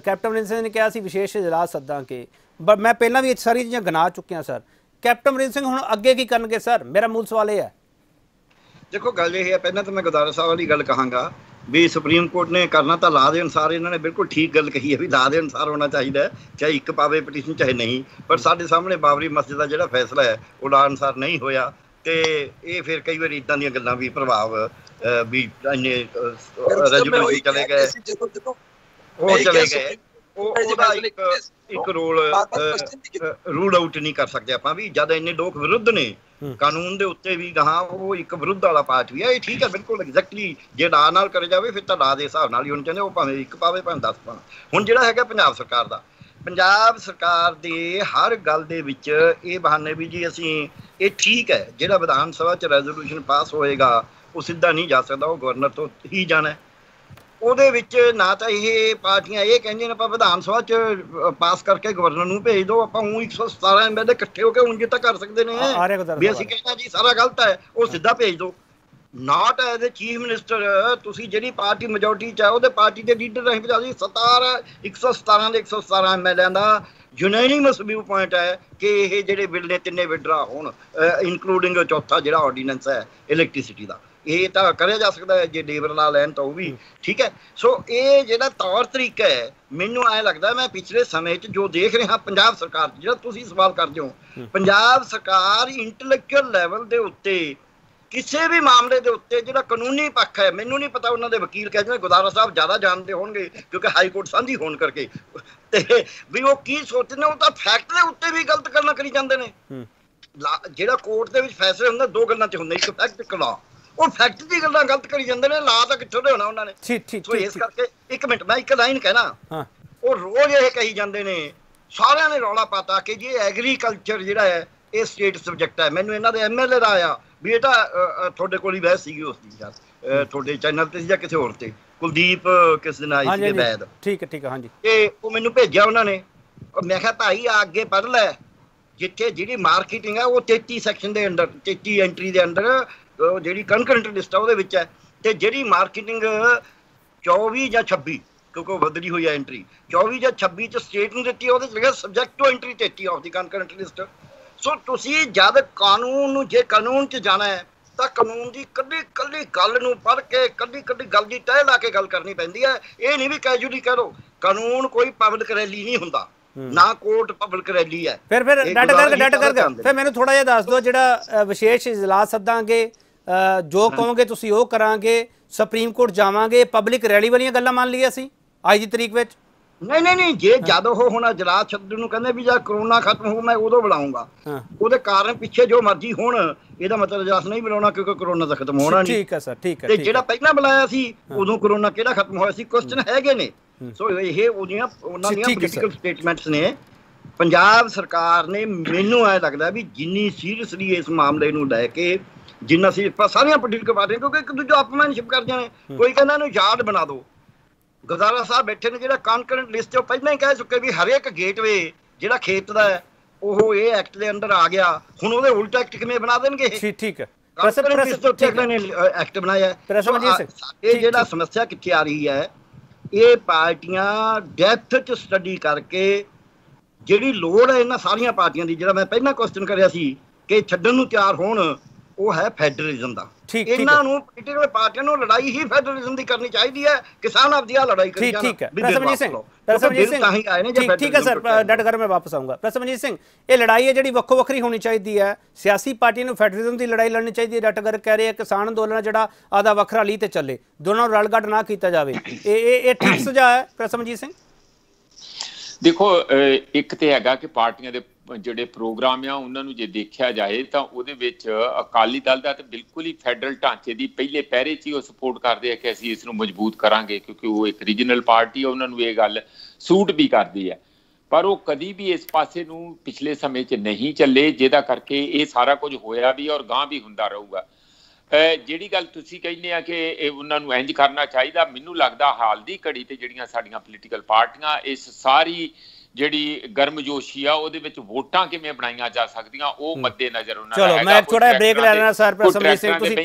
ਕੈਪਟਨ ਅਮਰਿੰਦਰ ਸਿੰਘ ਨੇ ਕਿਹਾ ਸੀ ਵਿਸ਼ੇਸ਼ ਇਜਲਾਸ ਸੱਦਾਂਗੇ, ਮੈਂ ਪਹਿਲਾਂ ਵੀ ਇਹ ਸਾਰੀਆਂ ਚੀਜ਼ਾਂ ਗਿਣਾ ਚੁੱਕਿਆ ਸਰ। ਕੈਪਟਨ ਅਮਰਿੰਦਰ ਸਿੰਘ ਹੁਣ ਅੱਗੇ ਕੀ ਕਰਨਗੇ ਸਰ, ਮੇਰਾ ਮੂਲ ਸਵਾਲ ਇਹ ਹੈ। ਦੇਖੋ ਗੱਲ ਇਹ ਹੈ, ਪਹਿਲਾਂ ਤਾਂ ਮੈਂ ਗੁਦਾਰਾ ਸਾਹਿਬ ਵਾਲੀ ਗੱਲ ਕਹਾਂਗਾ भी सुप्रीम कोर्ट ने करना तो ला के अनुसार, इन्होंने बिल्कुल ठीक गल कही है भी ला के अनुसार होना चाहिए है, चाहे एक पावे पटीशन चाहे नहीं। पर साढ़े सामने बाबरी मस्जिद का जो फैसला है वो ला अनुसार नहीं होया, तो ये फिर कई बार इदा दी गल्लां भी प्रभाव भी रजबी चले गए, वो चले गए, एक रोल रूल आउट नहीं कर सकते आप भी। जब इन्ने लोग विरुद्ध ने कानून दे उत्ते भी हाँ, वो एक विरुद्ध वाला पार्ट भी है, ये ठीक है बिल्कुल एग्जैक्टली। जे ला नाल करे जाए फिर तो ला के हिसाब नाल ही होना चाहिए, वो भावें एक पावे भावें दस पावे। हुण जिहड़ा हैगा पंजाब सरकार दा, पंजाब सरकार दे हर गल दे विच ये बहाने भी जी असीं ये ठीक है, जिहड़ा विधान सभा च रेजोल्यूशन पास होएगा वो सीधा नहीं जा सकता, वो गवर्नर तो ही जाना है। ਉਹਦੇ ਵਿੱਚ ਨਾ ਤਾਂ ਇਹ ਪਾਰਟੀਆਂ ਇਹ ਕਹਿੰਦੀਆਂ ਨੇ ਆਪਾਂ ਵਿਧਾਨ ਸਭਾ ਚ ਪਾਸ ਕਰਕੇ ਗਵਰਨਰ ਨੂੰ ਭੇਜ ਦਿਓ, ਆਪਾਂ ਉਹ ਇੱਕ ਸੌ ਸਤਾਰਾਂ ਐਮਐਲਏ ਇਕੱਠੇ ਹੋ ਕੇ ਉਂਝ ਤਾਂ ਕਰ ਸਕਦੇ ਨੇ ਵੀ ਅਸੀਂ ਕਹਿੰਦਾ ਜੀ ਸਾਰਾ ਗਲਤ ਹੈ, ਉਹ ਸਿੱਧਾ ਭੇਜ ਦਿਓ। Not as a chief minister ਤੁਸੀਂ ਜਿਹੜੀ ਪਾਰਟੀ ਮੈਜੋਰਟੀ ਚ ਹੈ ਉਹਦੇ ਪਾਰਟੀ ਦੇ ਲੀਡਰ ਰਹੇ ਭਜਾ ਦੀ ਸਤਾਰਾਂ ਇੱਕ ਸੌ ਸਤਾਰਾਂ ਦੇ ਇੱਕ ਸੌ ਸਤਾਰਾਂ ਐਮਐਲਏ ਦਾ ਯੂਨੈਨਿਮਸ ਵਿਊ ਪੁਆਇੰਟ ਹੈ ਕਿ ਇਹ ਜਿਹੜੇ ਬਿੱਲ ਨੇ ਤਿੰਨੇ ਵਿਡਰਾ ਹੋਣ, ਇਨਕਲੂਡਿੰਗ ਚੌਥਾ ਜਿਹੜਾ ਆਰਡੀਨੈਂਸ ਹੈ ਇਲੈਕਟ੍ਰੀਸਿਟੀ ਦਾ, ਇਹ ਤਾਂ ਕਰਿਆ ਜਾ ਸਕਦਾ ਹੈ ਜੇ ਲੇਬਰ ਨਾਲ ਲੈਣ ਤਾਂ ਉਹ ਵੀ ਠੀਕ ਹੈ। ਸੋ ਇਹ ਜਿਹੜਾ ਤੌਰ ਤਰੀਕਾ ਹੈ ਮੈਨੂੰ ਐਂ ਲੱਗਦਾ ਮੈਂ ਪਿਛਲੇ ਸਮੇਂ 'ਚ ਜੋ ਦੇਖ ਰਿਹਾ ਪੰਜਾਬ ਸਰਕਾਰ, ਜਿਹੜਾ ਤੁਸੀਂ ਸਵਾਲ ਕਰਦੇ ਹੋ, ਪੰਜਾਬ ਸਰਕਾਰ ਇੰਟੈਲੈਕਚੁਅਲ ਲੈਵਲ ਦੇ ਉੱਤੇ ਕਿਸੇ ਵੀ ਮਾਮਲੇ ਦੇ ਉੱਤੇ ਜਿਹੜਾ ਕਾਨੂੰਨੀ ਪੱਖ ਹੈ, ਮੈਨੂੰ ਨਹੀਂ ਪਤਾ ਉਹਨਾਂ ਦੇ ਵਕੀਲ ਕਹਿ ਜਿਵੇਂ ਗੋਦਾਰਾ ਸਾਹਿਬ ਜ਼ਿਆਦਾ ਜਾਣਦੇ ਹੋਣਗੇ ਕਿਉਂਕਿ ਹਾਈ ਕੋਰਟ ਸਾਂਝੀ ਹੋਣ ਕਰਕੇ, ਤੇ ਵੀ ਉਹ ਕੀ ਸੋਚਦੇ ਨੇ, ਉਹ ਤਾਂ ਫੈਕਟ ਦੇ ਉੱਤੇ ਵੀ ਗਲਤ ਗੱਲਾਂ ਕਰੀ ਜਾਂਦੇ ਨੇ। ਜਿਹੜਾ ਕੋਰਟ ਦੇ ਵਿੱਚ ਫੈਸਲੇ ਹੁੰਦੇ ਦੋ ਗੱਲਾਂ 'ਚ ਹੁੰਦੇ, ਇੱਕ ਫੈਕਟ ਇੱਕ ਲਾ, ਉਹ ਫੈਕਟ ਦੀ ਗੱਲਾਂ ਗਲਤ ਕਰੀ ਜਾਂਦੇ ਨੇ, ਲਾ ਤਾਂ ਕਿੱਥੋਂ ਦੇ ਹੋਣਾ ਉਹਨਾਂ ਨੇ। ਸੋ ਇਸ ਕਰਕੇ ਇੱਕ ਮਿੰਟ ਮੈਂ ਇੱਕ ਲਾਈਨ ਕਹਿਣਾ, ਉਹ ਰੋਜ਼ ਇਹ ਕਹੀ ਜਾਂਦੇ ਨੇ ਸਾਰਿਆਂ ਨੇ ਰੌਲਾ ਪਾਤਾ ਕਿ ਜੀ ਐਗਰੀਕਲਚਰ ਜਿਹੜਾ ਹੈ ਇਹ ਸਟੇਟ ਸਬਜੈਕਟ ਹੈ। ਮੈਨੂੰ ਇਹਨਾਂ ਦੇ ਐਮਐਲਏ ਦਾ ਆਇਆ ਵੀ ਇਹ ਤਾਂ ਤੁਹਾਡੇ ਕੋਲ ਹੀ ਬਹਿਸ ਸੀਗੀ ਉਸ ਦੀ ਯਾਰ ਤੁਹਾਡੇ ਚੈਨਲ ਤੇ ਜਾਂ ਕਿਸੇ ਹੋਰ ਤੇ, ਕੁਲਦੀਪ ਕਿਸ ਦਿਨ ਆਈ ਸੀ ਬੈਦ, ਠੀਕ ਹੈ ਠੀਕ ਹੈ ਹਾਂਜੀ, ਤੇ ਉਹ ਮੈਨੂੰ ਭੇਜਿਆ ਉਹਨਾਂ ਨੇ। ਮੈਂ ਕਿਹਾ ਭਾਈ ਆ ਅੱਗੇ ਪੜ੍ਹ ਲੈ ਜਿੱਥੇ ਜਿਹੜੀ ਮਾਰਕੀਟਿੰਗ ਹੈ ਉਹ ਤੇਤੀ ਸੈਕਸ਼ਨ ਦੇ ਅੰਡਰ ਤੇਤੀ ਐਂਟਰੀ ਦੇ ਅੰਡਰ ਜਿਹੜੀ ਕੰਕਰੈਂਟ ਲਿਸਟ ਆ ਉਹਦੇ ਵਿੱਚ ਹੈ, ਤੇ ਜਿਹੜੀ ਮਾਰਕੀਟਿੰਗ ਚੌਵੀ ਜਾਂ ਛੱਬੀ ਕਿਉਂਕਿ ਉਹ ਬਦਲੀ ਹੋਈ ਹੈ ਐਂਟਰੀ ਚੌਵੀ ਜਾਂ ਛੱਬੀ ਚ ਸਟੇਟ ਨੂੰ ਦਿੱਤੀ ਉਹਦੇ ਚ ਲਿਖਿਆ ਸਬਜੈਕਟ ਟੂ ਐਂਟਰੀ ਤੇਤੀ of the concurrent list. So ਤੁਸੀਂ ਜਦ ਕਾਨੂੰਨ ਨੂੰ ਜੇ ਕਾਨੂੰਨ ਚ ਜਾਣਾ ਹੈ ਤਾਂ ਕਾਨੂੰਨ ਦੀ ਕੱਲੀ ਕੱਲੀ ਗੱਲ ਨੂੰ ਪੜ੍ਹ ਕੇ ਕੱਲੀ ਕੱਲੀ ਗੱਲ ਦੀ ਤਹਿ ਲਾ ਕੇ ਗੱਲ ਕਰਨੀ ਪੈਂਦੀ ਹੈ। ਇਹ ਨਹੀਂ ਵੀ ਕੈਜੂਅਲੀ ਕਹਿ ਲਓ, ਕਾਨੂੰਨ ਕੋਈ ਪਬਲਿਕ ਰੈਲੀ ਨਹੀਂ ਹੁੰਦਾ, ਨਾ ਕੋਰਟ ਪਬਲਿਕ ਰੈਲੀ ਹੈ। ਫਿਰ ਫਿਰ ਡਟ ਕਰਕੇ ਡਟ ਕਰਕੇ ਫਿਰ ਮੈਨੂੰ ਥੋੜਾ ਜਿਹਾ ਦੱਸ ਦਿਓ, ਜਿਹੜਾ ਵਿਸ਼ੇਸ਼ ਇਜਲਾਸ ਸੱਦਾਂਗੇ जो कहोगे तुसी वो करांगे, सुप्रीम कोर्ट जावांगे, पब्लिक रैली वाली गल्लां मान लिया सी आज दी तरीक विच? नहीं नहीं नहीं जे जद हो होना जलास छड्डू नूं कहंदे वी जद कोरोना खत्म हो मैं उदों बुलाऊंगा, ओहदे कारण पिछे जो मर्जी होण ਇਹਦਾ ਮਤਲਬ ਇਜਲਾਸ ਨਹੀਂ ਬੁਲਾਉਣਾ ਕਿਉਂਕਿ ਕੋਰੋਨਾ ਦਾ ਖਤਮ ਹੋਣਾ ਨਹੀਂ। ਠੀਕ ਹੈ ਸਰ, ਠੀਕ ਹੈ। ਤੇ ਜਿਹੜਾ ਪਹਿਲਾਂ ਬੁਲਾਇਆ ਸੀ ਉਦੋਂ ਕੋਰੋਨਾ ਕਿਹੜਾ ਖਤਮ ਹੋਇਆ ਸੀ, ਕੁਐਸਚਨ ਹੈਗੇ ਨੇ। ਸੋ ਇਹ ਉਹਦੀਆਂ ਉਹਨਾਂ ਦੀਆਂ ਪੋਲੀਟੀਕਲ ਸਟੇਟਮੈਂਟਸ ਨੇ। ਪੰਜਾਬ ਸਰਕਾਰ ਨੇ ਮੈਨੂੰ ਐ ਲੱਗਦਾ ਵੀ ਜਿੰਨੀ ਸੀਰੀਅਸਲੀ ਇਸ ਮਾਮਲੇ ਨੂੰ ਲੈ ਕੇ जिन्ना सी सारियां पोलिटिकल पार्टियां क्योंकि एक दूजे अपमैनशिप कर जाने, कोई कहना इन्हू यार्ड बना दो। गोदारा साहब बैठे ने जिहड़ा कॉन्करेंट लिस्ट पहले ही कह चुके भी हर एक गेटवे जिहड़ा खेत दा है ओह ये एक्ट दे अंदर आ गया, हुण ओहदे उल्टा एक्ट किवें बना देणगे? ठीक है, एक्ट बनाया है। साडे जिहड़ा समस्या कित्थे आ रही है, ये पार्टियां डेप्थ च स्टडी करके जिहड़ी लोड़ है इन्हां सारियां पार्टियां दी, जिहड़ा मैं पहला क्वेश्चन करिया सी कि छड्डण नूं तैयार होण, ਉਹ ਹੈ ਫੈਡਰਲਿਜ਼ਮ ਦਾ। ਇਹਨਾਂ ਨੂੰ ਪੋਲੀਟੀਕਲ ਪਾਰਟੀਆਂ ਨੂੰ ਲੜਾਈ ਹੀ ਫੈਡਰਲਿਜ਼ਮ ਦੀ ਕਰਨੀ ਚਾਹੀਦੀ ਹੈ। ਕਿਸਾਨ ਆਪਦੀ ਆ ਲੜਾਈ ਕਰੀ ਜਾਣ। ਠੀਕ ਹੈ ਪ੍ਰਸਮਜੀਤ ਸਿੰਘ, ਪ੍ਰਸਮਜੀਤ ਸਿੰਘ ਤਾਂ ਹੀ ਆਏ ਨੇ ਜੇ ਫੈਡਰਲਿਜ਼ਮ। ਠੀਕ ਹੈ ਸਰ, ਡਟ ਕਰ ਮੈਂ ਵਾਪਸ ਆਉਂਗਾ। ਪ੍ਰਸਮਜੀਤ ਸਿੰਘ, ਇਹ ਲੜਾਈ ਹੈ ਜਿਹੜੀ ਵੱਖੋ ਵੱਖਰੀ ਹੋਣੀ ਚਾਹੀਦੀ ਹੈ, ਸਿਆਸੀ ਪਾਰਟੀਆਂ ਨੂੰ ਫੈਡਰਲਿਜ਼ਮ ਦੀ ਲੜਾਈ ਲੜਨੀ ਚਾਹੀਦੀ ਹੈ। ਡਟ ਕਰ ਕਹਿ ਰਹੇ ਕਿਸਾਨ ਅੰਦੋਲਨ ਜਿਹੜਾ ਆਦਾ ਵੱਖਰਾ ਲਈ ਤੇ ਚੱਲੇ, ਦੋਨਾਂ ਨੂੰ ਰਲਗੱਡ ਨਾ ਕੀਤਾ ਜਾਵੇ। ਇਹ ਇਹ ਠੀਕ ਸੁਝਾਅ ਹੈ ਪ੍ਰਸਮਜੀਤ ਸਿੰਘ? ਦੇਖੋ, ਇੱਕ ਤੇ ਹੈਗਾ ਕਿ ਪਾਰਟੀਆਂ ਦੇ ਜਿਹੜੇ ਪ੍ਰੋਗਰਾਮ ਆ ਉਹਨਾਂ ਨੂੰ ਜੇ ਦੇਖਿਆ ਜਾਏ ਤਾਂ ਉਹਦੇ ਵਿੱਚ ਅਕਾਲੀ ਦਲ ਦਾ ਤਾਂ ਬਿਲਕੁਲ ਹੀ ਫੈਡਰਲ ਢਾਂਚੇ ਦੀ ਪਹਿਲੇ ਪਹਿਰੇ 'ਚ ਹੀ ਉਹ ਸਪੋਰਟ ਕਰਦੇ ਆ ਕਿ ਅਸੀਂ ਇਸ ਨੂੰ ਮਜ਼ਬੂਤ ਕਰਾਂਗੇ, ਕਿਉਂਕਿ ਉਹ ਇੱਕ ਰੀਜਨਲ ਪਾਰਟੀ ਆ, ਉਹਨਾਂ ਨੂੰ ਇਹ ਗੱਲ ਸੂਟ ਵੀ ਕਰਦੀ ਹੈ। ਪਰ ਉਹ ਕਦੀ ਵੀ ਇਸ ਪਾਸੇ ਨੂੰ ਪਿਛਲੇ ਸਮੇਂ 'ਚ ਨਹੀਂ ਚੱਲੇ, ਜਿਹਦਾ ਕਰਕੇ ਇਹ ਸਾਰਾ ਕੁਝ ਹੋਇਆ ਵੀ ਔਰ ਗਾਂਹ ਵੀ ਹੁੰਦਾ ਰਹੂਗਾ। ਜਿਹੜੀ ਗੱਲ ਤੁਸੀਂ ਕਹਿੰਦੇ ਆ ਕਿ ਇਹ ਉਹਨਾਂ ਨੂੰ ਇੰਝ ਕਰਨਾ ਚਾਹੀਦਾ, ਮੈਨੂੰ ਲੱਗਦਾ ਹਾਲ ਦੀ ਘੜੀ 'ਤੇ ਜਿਹੜੀਆਂ ਸਾਡੀਆਂ ਪੋਲੀਟੀਕਲ ਪਾਰਟੀਆਂ ਇਸ ਸਾਰੀ ਜਿਹੜੀ ਗਰਮਜੋਸ਼ੀ ਆ ਉਹਦੇ ਵਿੱਚ ਵੋਟਾਂ ਕਿਵੇਂ ਬਣਾਈਆਂ ਜਾ ਸਕਦੀਆਂ ਉਹ ਮੱਦੇ ਨਜ਼ਰ ਉਹਨਾਂ ਦਾ ਹੈਗਾ। ਚਲੋ ਮੈਂ ਥੋੜਾ ਬ੍ਰੇਕ ਲੈ ਲੈਣਾ ਸਰ। ਪ੍ਰਸਮਜੀਤ ਸਿੰਘ, ਤੁਸੀਂ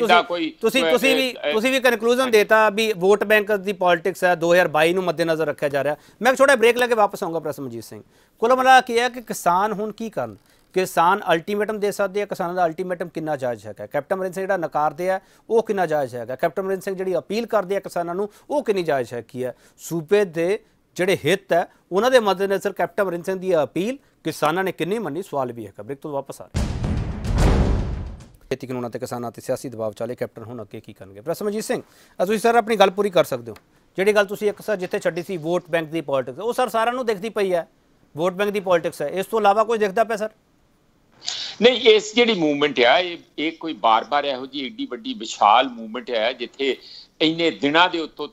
ਤੁਸੀਂ ਤੁਸੀਂ ਵੀ ਤੁਸੀਂ ਵੀ ਕਨਕਲੂਜਨ ਦੇਤਾ ਵੀ ਵੋਟ ਬੈਂਕ ਦੀ ਪੋਲਿਟਿਕਸ ਹੈ, ਦੋ ਹਜ਼ਾਰ ਬਾਈ ਨੂੰ ਮੱਦੇ ਨਜ਼ਰ ਰੱਖਿਆ ਜਾ ਰਿਹਾ। ਮੈਂ ਥੋੜਾ ਬ੍ਰੇਕ ਲੈ ਕੇ ਵਾਪਸ ਆਉਂਗਾ। ਪ੍ਰਸਮਜੀਤ ਸਿੰਘ, ਕੁੱਲ ਮਿਲਾ ਕੇ ਇਹ ਹੈ ਕਿ ਕਿਸਾਨ ਹੁਣ ਕੀ ਕਰਨ? किसान अल्टीमेटम दे सकते हैं, किसानों का अल्टीमेटम कितना जायज़ है? कैप्टन अमरिंदर सिंह जो नकारते हैं वो कितना जायज़ है? कैप्टन अमरिंदर सिंह जी अपील करते हैं किसानों को वो कितनी जायज़ है? की है सूबे के जोड़े हित है उन्होंने मद्देनज़र कैप्टन अमरिंदर सिंह की अपील किसानों ने कितनी मनी? सवाल भी है। ब्रेक तो वापस आ रहे हैं। खेती कानूनों ते किसानों ते सियासी दबाव चले कैप्टन हुण अगे की करनगे? प्रसमजीत सिंह, तुसीं सर अपनी गल पूरी कर सकते हो। जिहड़ी गल तुसीं इक सर जिथे छड्डी सी वोट बैंक की पॉलिटिक्स, वो सर सारिआं नूं दिखदी पई है। वोट बैंक की पॉलिटिक्स है, इस तों इलावा कुछ दिखदा पिया सर नहीं? इस जी मूवमेंट आ एक कोई बार बार यहो जी एड्डी वड्डी विशाल मूवमेंट है जिथे इन्ने दिनों के उत्तों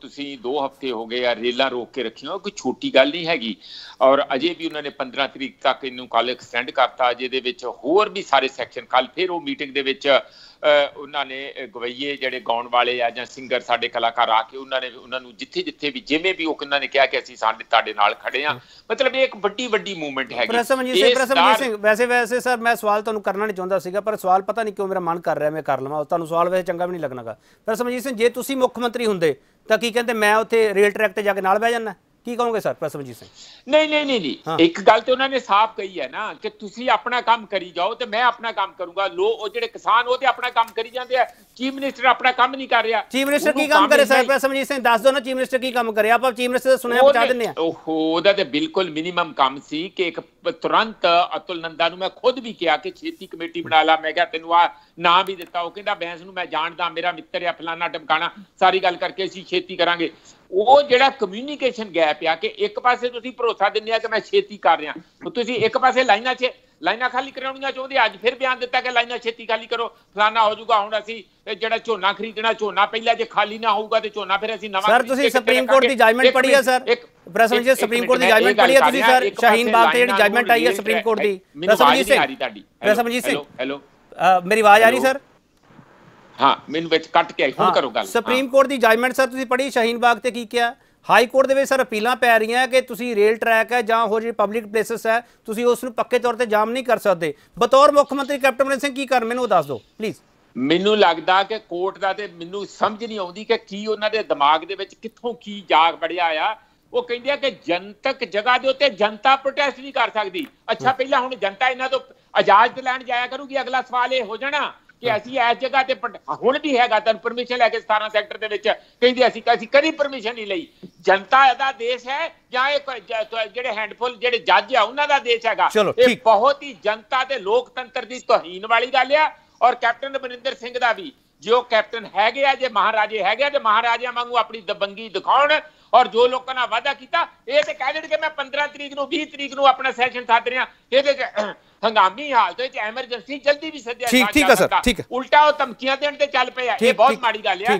दो हफ्ते हो गए रेल रोक के रखी, कोई छोटी गल नहीं हैगी। और अजे भी उन्होंने पंद्रह तरीक तक इनू कल एक्सटेंड करता, जिहदे विच होर भी सारे सैक्शन कल फिर वो मीटिंग दे विच उन्होंने गवैये जिहड़े गाउण वाले या जां सिंगर साडे कलाकार आके उन्होंने उन्होंने जिथे जिथे भी जिवें भी उन्होंने कहा कि असीं साडे तुहाडे नाल खड़े हां, मतलब ये एक बड़ी बड़ी मूवमेंट है। वैसे वैसे सर मैं सवाल तुहानूं करना नहीं चाहुंदा सीगा, पर सवाल पता नहीं क्यों मेरा मन कर रहा मैं कर लवां, तुहानूं सवाल वैसे चंगा भी नहीं लगनागा। प्रसमजीत सिंह जे तुसीं मुख मंत्री हुंदे तां की कहंदे मैं उत्थे रेल ट्रैक ते जाके नाल बह जाना, की कहोगे सर प्रसमजीत सिंह? नहीं नहीं नहीं, नहीं। हाँ। एक गल तो उन्होंने साफ कही है ना कि तुसी अपना काम करी जाओ तो मैं अपना काम करूंगा। लोग जेडे किसान वो अपना काम करी जाते हैं, चीफ मिनिस्टर अपना काम नहीं कर रहा। चीफ मिनिस्टर की काम करे सर प्रसमजीत सिंह, दस दो ना चीफ मिनिस्टर की काम करे। आप चीफ मिनिस्टर सुने बचा देने हैं। ओहो ओदा ते बिल्कुल मिनिमम काम सी कि एक तुरंत अतुल नंदा नूं मैं खुद भी कहा कि खेती कमेटी बना ला, मैं कहा तैनूं आ नाम भी दिता, वो कहंदा बैंस नूं मैं जानदा, मेरा मित्र है, फलाना टमकाना, सारी गल करके असीं खेती करांगे। वो जिहड़ा कम्यूनीकेशन गैप आ कि एक पासे तुसीं भरोसा दिंदे आ कि मैं छेती कर रहा, तो तुसीं एक पासे लाइनां च लाइनां खाली कराउणीआं चाहुंदे, अज फिर बयान दिता कि लाइनां छेती खाली करो, फलाना हो जाऊगा, हुण असीं जिहड़ा झोना खरीदना, झोना पहला जे खाली ना होऊगा ते झोना फिर असीं नवां। सर तुसीं सुप्रीम कोर्ट दी जजमेंट पढ़ी है sir? Prasann ji supreme court दी जजमेंट पढ़ी है तुसीं सर? शाहीन बाग ते जिहड़ी जजमेंट आई है सुप्रीम कोर्ट दी। प्रसन्नजीत सिंह, प्रसन्नजीत सिंह हेलो, मेरी आवाज आ रही सर? हाँ, मैनूं विच कट के आई, हुण करो गल। सुप्रीम कोर्ट दी जजमेंट सर तुसीं पढ़ी शाहीन बाग ते की किहा? हाई कोर्ट दे विच सर अपीलां पै रहियां कि तुसीं रेल ट्रैक है जां होर जिहड़े पब्लिक प्लेसेस है तुसीं उस नूं पक्के तौर ते जाम नहीं कर सकदे। बतौर मुख मंत्री कैप्टन अमरिंदर सिंह की कर, मैनूं दस दो प्लीज़। मैनूं लगदा कि कोर्ट दा ते मैनूं समझ नहीं आउंदी कि की उन्हां दे दिमाग दे विच कित्थों की जाग बढ़िया आ। वो कहंदे आ कि जनतक जगह दे उत्ते जनता प्रोटेस्ट नहीं कर सकदी। अच्छा पहलां हुण जनता इन्हां तों इजाजत लैण जाया करूगी? अगला सवाल ये हो जाना कि असीं इस जगह ते हुण भी हैगा, तुहानूं परमिशन लैके सत्रह सैक्टर दे विच कहंदे असीं असीं कदी परमिशन नहीं लई। जनता दा देश है जां इह जिहड़े हैंडफुल जिहड़े जज आ उन्हां दा देश हैगा? इह बहुत ही जनता ते लोकतंत्र दी तोहीन वाली गल आ। और कैप्टन अमरिंदर सिंह दा भी जो कैप्टन हैगे आ, जे महाराजे हैगे आ, ते महाराजियां वांगू अपनी दबंगी दिखाउण और जो लोगों ने वादा किया ये तो कह देंगे कि मैं पंद्रह तरीक नूं बीस तरीक नूं अपना सैशन साध रहा। ये हंगामी हालत तो एमरजेंसी जल्दी भी सद्या, उल्टा वो धमकियां देण ते चल पे। ये बहुत माड़ी गल है,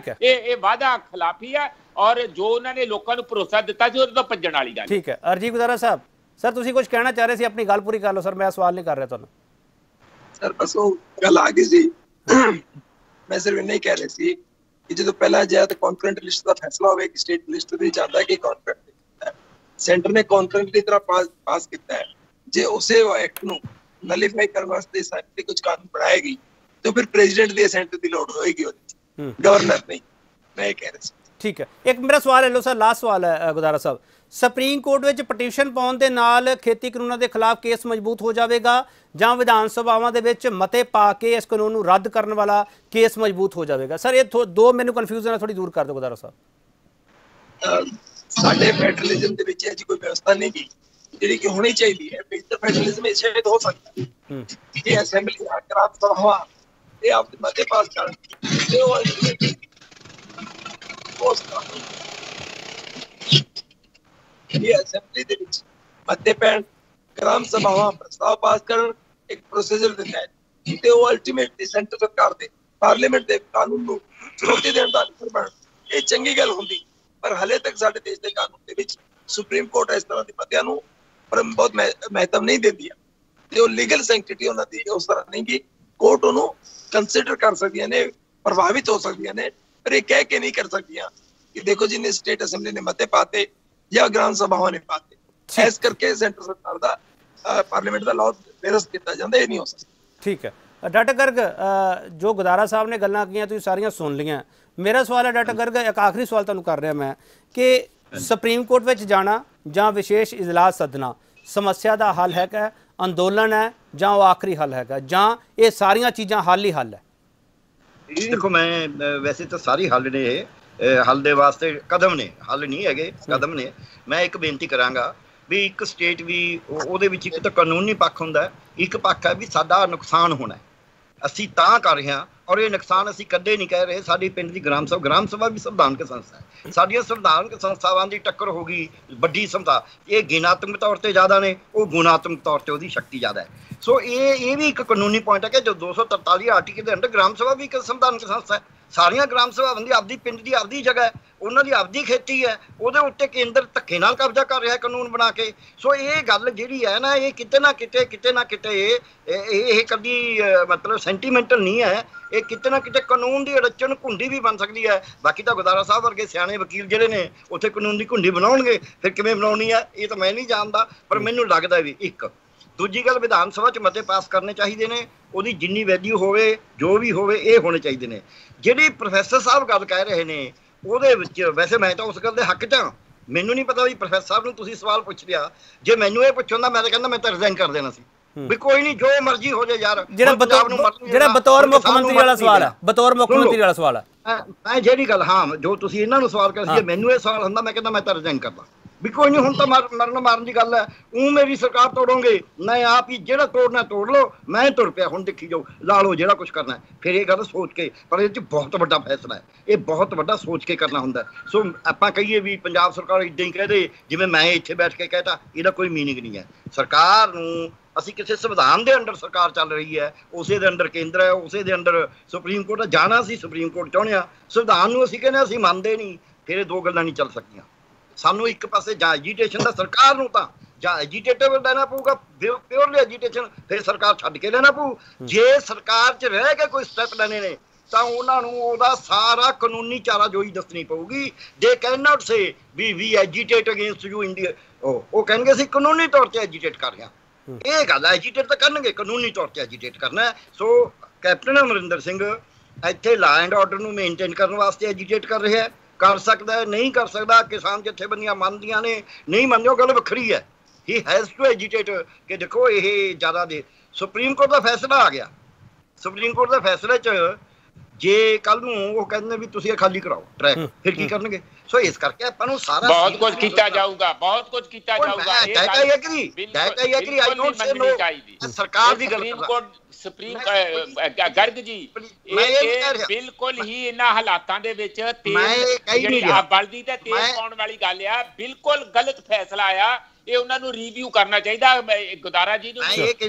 वादा खिलाफी है और जो उन्होंने लोगों को भरोसा दिता सी उहदे तों भज्जण वाली गल। ठीक है राजीव गोदारा साहब, सर तुसीं कुछ कहना चाह रहे सी, अपनी गल पूरी कर लो सर, मैं सवाल नहीं कर रहा तुहानूं। सर बस वो गल आ गई सी, मैं सिर्फ इन्ना ही कह रहा सी। जो पहला जाए तो कॉन्करेंट लिस्ट का फैसला होगा कि स्टेट लिस्ट तो जाता है कि कॉन्करेंट है, सेंटर ने कॉन्करेंट की तरह पास पास किया है। जे उसे एक्ट को नलिफाई करने वास्ते सैंटर कुछ कानून बनाए गई तो फिर प्रेसिडेंट की सेंटर की लोड़ होगी, गवर्नर नहीं। मैं कह रहा था ठीक है, एक मेरा सवाल है लो सर, लास्ट सवाल है गोदारा साहब। सुप्रीम कोर्ट में पटिशन पाने के नाल खेती कानूनों के खिलाफ केस मजबूत हो जाएगा जां विधान सभावां दे विच मते पा के इस कानून को रद्द करने वाला केस मजबूत हो जाएगा? सर ये दो मैनूं कन्फ्यूजन है, थोड़ी दूर कर दो गोदारा साहब। साडे फेडरलिज्म दे विच ऐसी कोई व्यवस्था नहीं की जिहड़ी कि होनी चाहिए है। फेडरलिज्म में शायद हो सकता है कि असेंबली आकर सभा ये आपके मते पास कर ਸੁਪਰੀਮ ਕੋਰਟ ਇਸ ਤਰ੍ਹਾਂ ਦੇ ਮਤਿਆਂ ਨੂੰ ਬਹੁਤ ਮਹੱਤਵ ਨਹੀਂ ਦਿੰਦੀ ਤੇ ਉਹ ਲੀਗਲ ਸੈਂਕਟਿਟੀ ਉਹਨਾਂ ਦੀ ਉਸ ਤਰ੍ਹਾਂ ਨਹੀਂ ਕਿ ਕੋਰਟ ਉਹਨੂੰ ਕੰਸੀਡਰ ਕਰ ਸਕਦੀਆਂ ਨੇ, ਪ੍ਰਭਾਵਿਤ ਹੋ ਸਕਦੀਆਂ ਨੇ, कह के नहीं कर सकिया कि देखो जिन्हें स्टेट असेंबली ने मते पाते या ग्राम सभावां ने पाते, ऐस करके सेंटर सरकार दा पार्लियामेंट दा लॉ बेरस कीता जांदा, नहीं हो सकता। ठीक है डॉ गर्ग, जो गोदारा साहब ने गल्लां कीतियां तुसीं सारियां सुन लियां। मेरा सवाल है डॉ गर्ग, एक आखिरी सवाल तुहानूं कर रहा मैं कि सुप्रीम कोर्ट विच जाना जां विशेष इजलास सदना समस्या का हल है कि अंदोलन है जां ओह आखिरी हल है जां ये सारियां चीज़ां हल ही हल है? देखो मैं वैसे तो सारी हल ने हल दे वास्ते कदम ने, हल नहीं है कदम ने। मैं एक बेनती कराँगा भी एक स्टेट भी वो एक तो कानूनी पक्ष होंगे, एक पक्ष है भी साडा नुकसान होना है, असी तां कर रहे हैं और ये नुकसान असी कदे नहीं कह रहे। साडी पिंड दी ग्राम सभा, ग्राम सभा भी संविधानिक संस्था है, साडियां संविधानिक संस्थावां दी टक्कर हो गई वड्डी संस्था, ये गिणात्मक तौर पर ज़्यादा ने, वो गुणात्मक तौर पर उसकी शक्ति ज़्यादा है। सो ये ये भी एक कानूनी पॉइंट है कि जो दो सौ तरताली आर्टिकल के अंदर ग्राम सभा भी एक संविधानिक संस्था है, सारियां ग्राम सभा बंदी आपदी पिंड की आपदी जगह है, उन्होंने आपदी खेती है, वो उत्ते केंद्र धक्के नाल कब्जा कर रहा है कानून बना के। सो ये गल जी है ना, ये किते ना किते किते ना किते ये कभी मतलब सेंटीमेंटल नहीं है, ये किते ना किते कानून की अड़चन घुंडी भी बन सकती है। बाकी तो गोदारा साहब वर्गे सियाने वकील जिहड़े ने उत्थे कानून की घुंडी बनाउणगे, फिर किवें बनाउणी है ये तो मैं नहीं जानता, पर मैनूं लगदा भी एक दूजी गल विधान सभा च मते पास करने चाहिए ने, उहदी जिन्नी वैल्यू होवे जो भी होवे ये होने चाहिए ने। जिहड़ी प्रोफैसर साहब गल कह रहे ने ਉਹਦੇ ਵਿੱਚ वैसे मैं तो उस गल के हक च हाँ, ਮੈਨੂੰ नहीं पता भी प्रोफैसर साहब ने तुसीं सवाल पूछ लिया, जे मैनूं ये पुछो ना मैं तो कहना मैं तो रिजाइन कर देना सी भी, कोई नहीं जो मर्जी हो जाए यार। ਜਿਹੜਾ बतौर मुख्यमंत्री वाला सवाल है, बतौर मुख्यमंत्री वाला सवाल है मैं ਜਿਹੜੀ ਗੱਲ ਹਾਂ जो ਤੁਸੀਂ ਇਹਨਾਂ ਨੂੰ ਸਵਾਲ ਕਰਦੇ ਸੀ, ਮੈਨੂੰ ਇਹ ਸਵਾਲ ਹੁੰਦਾ ਮੈਂ ਕਹਿੰਦਾ ਮੈਂ ਤਾਂ ਰਿਜਾइन ਕਰਦਾ भी, कोई नहीं हूँ तो मर मरना मारन की गल है, ऊ मेरी सरकार तोड़ोंगे मैं आप ही, जो तोड़ना तोड़ लो मैं तुर पाया हूँ, देखी जाओ ला लो जो कुछ करना है। फिर ये गल सोच के, पर ये बहुत बड़ा फैसला है, ये बहुत बड़ा सोच के करना होंगे। सो आप कही भी पंजाब सरकार इदा ही कह दे जिमें मैं इतने बैठ के कहता, यदा कोई मीनिंग नहीं है। सरकार नूं असी किसी संविधान के अंडर सरकार चल रही है, उस दे अंडर केंद्र है, उस दे अंडर सुप्रीम कोर्ट जाना सी, सुप्रीम कोर्ट चाहते हैं संविधान नूं असीं कहने असीं मानते नहीं, फिर ये दो गल्लां नहीं चल सकदियां। सानू एक पासे जां एजीटेशन दा सरकार नूं तां जां एजीटेटिव लेना पऊगा, प्योरली एजीटेशन फिर सरकार छड्ड के लेना पऊ। जे सरकार च रह के कोई स्टैप लेने ने तां उहनां नूं ओहदा सारा कानूनी चारा जोई दसनी पऊगी। They can not say we we agitate against you India, ओह कहेंगे सी कानूनी तौर ते एजीटेट कर रहे हां, ये गल एजीटेट तां करनगे, कानूनी तौर ते एजीटेट करना है। सो कैप्टन अमरिंदर सिंह इत्थे लॉ एंड ऑर्डर नूं मेनटेन करन वास्ते एजीटेट कर रहा है, कर सकता है नहीं कर सकता, किसान जथेबंदियां मानदियां ने नहीं मानदियां, गल वखरी है। ही हैज़ टू एजीटेट कि देखो ये ज़्यादा दे सुप्रीम कोर्ट का फैसला आ गया, सुप्रीम कोर्ट के फैसले च जे कल नूं कहते भी तुसीं खाली कराओ ट्रैक, फिर की करनगे। सो इस करके आपां नूं सारा बहुत कुछ कीता जाऊगा, बहुत कुछ कीता जाऊगा। मैं कहता ही एग्री, कहता ही agree, I don't say no. सरकार दी गल सुप्रीम गर्ग जी बिल्कुल ही इन्हां हालातां दे विच तेल बलदी ते तेल पाउण वाली गल आ, बिल्कुल गलत फैसला आया। ਇਹ ਉਹਨਾਂ ਨੂੰ ਰੀਵਿਊ ਕਰਨਾ ਚਾਹੀਦਾ ਗੁਦਾਰਾ ਜੀ ਨੂੰ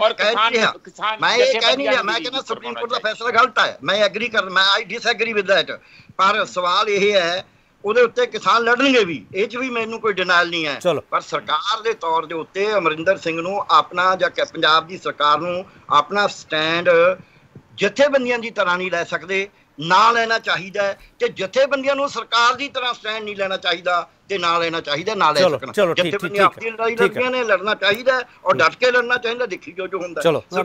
ਔਰ ਕਿਸਾਨ ਕਿਸਾਨ ਮੈਂ ਇਹ ਕਹਿ ਨਹੀਂ ਰਿਹਾ, ਮੈਂ ਕਹਿੰਦਾ ਸੁਪਰੀਮ ਕੋਰਟ ਦਾ ਫੈਸਲਾ ਗਲਤ ਹੈ, ਮੈਂ ਐਗਰੀ ਕਰ, ਮੈਂ ਆਈ ਡਿਸਐਗਰੀ ਵਿਦ ਦੈਟ। ਪਰ ਸਵਾਲ ਇਹ ਹੈ ਉਹਦੇ ਉੱਤੇ ਕਿਸਾਨ ਲੜਨਗੇ ਵੀ, ਇਹ ਚ ਵੀ ਮੈਨੂੰ ਕੋਈ ਡਿਨਾਇਲ ਨਹੀਂ ਹੈ, ਪਰ ਸਰਕਾਰ ਦੇ ਤੌਰ ਦੇ ਉੱਤੇ ਅਮਰਿੰਦਰ ਸਿੰਘ ਨੂੰ ਆਪਣਾ ਜਾਂ ਪੰਜਾਬ ਦੀ ਸਰਕਾਰ ਨੂੰ ਆਪਣਾ ਸਟੈਂਡ ਜਥੇਬੰਦੀਆਂ ਦੀ ਤਰ੍ਹਾਂ ਨਹੀਂ ਲੈ ਸਕਦੇ, ना लेना चाहिए, तो जथेबंदियों सरकार की तरह स्टैंड नहीं लेना चाहिए, तो ना लेना चाहिए, ना ले सकना। जथेबंदियां अपनी लड़ाई लड़दियां ने, लड़ना चाहिए और डट के लड़ना चाहिए, देखी जो जो होंदा। चलो मेरे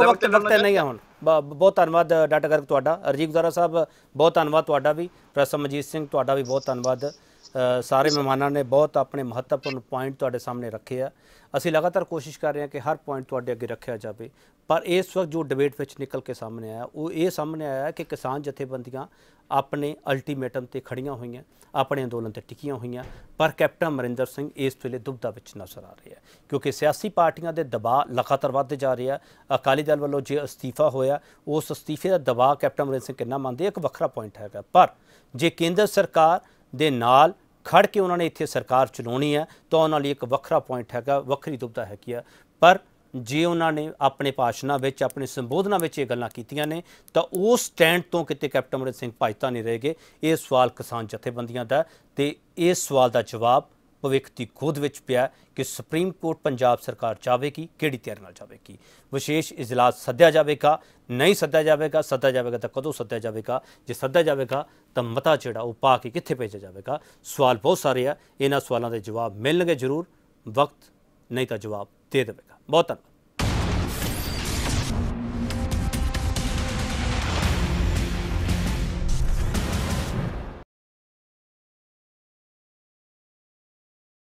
को वक्त वक्त नहीं है हुण, बहुत धन्नवाद डॉ गर्ग तुहाडा, राजीव गोदारा साहब बहुत धन्नवाद तुहाडा भी, प्रोफैसर मनजीत सिंह तुहाडा भी बहुत धन्नवाद। सारे मेहमानों ने बहुत अपने महत्वपूर्ण पॉइंट तुहाडे सामने रखे आ, असी लगातार कोशिश कर रहे हैं कि हर पॉइंट तुहाडे अगे रखा जाए। पर इस वक्त जो डिबेट विच निकल के सामने आया वो ये सामने आया कि किसान जथेबंदियां अपने अल्टीमेटम ते खड़ियां हुई हैं, अपने अंदोलन ते टिकियां हुई हैं, पर कैप्टन अमरिंदर सिंह इस वेले दुबदा विच नज़र आ रहे हैं क्योंकि सियासी पार्टियां दे दबाव लगातार वधदे जा रहे हैं। अकाली दल वालों जो अस्तीफा होया उस अस्तीफे का दबाव कैप्टन अमरिंदर सिंह कितना मानते एक वखरा पॉइंट हैगा, पर जे केंद्र सरकार दे नाल खड़ के उन्होंने इत्थे सरकार चलानी है तो उन्होंने लिए एक वखरा पॉइंट हैगा, वखरी दुबदा हैगी है। पर जे उन्होंने अपने भाषणों में अपने संबोधना में ये गल्लां कीतियां ने तो उस स्टैंड तो किते कैप्टन अमरिंदर सिंह भजता नहीं रह गए। ये सवाल किसान जथेबंदियां दा ते इस सवाल का जवाब भविख की गोद में पिया कि सुप्रीम कोर्ट पंजाब सरकार जाएगी कि तैयारी नाल जाएगी, विशेष इजलास सद्या जाएगा नहीं सद्या जाएगा, सद्या जाएगा तो कदों सद्या जाएगा, जे सद्या जाएगा तो मता जोड़ा वो पा के कित्थे भेजा जाएगा। सवाल बहुत सारे है, इन्हां सवालों के जवाब मिलणगे जरूर, वक्त नहीं तो जवाब दे देगा। बहुत धन्यवाद।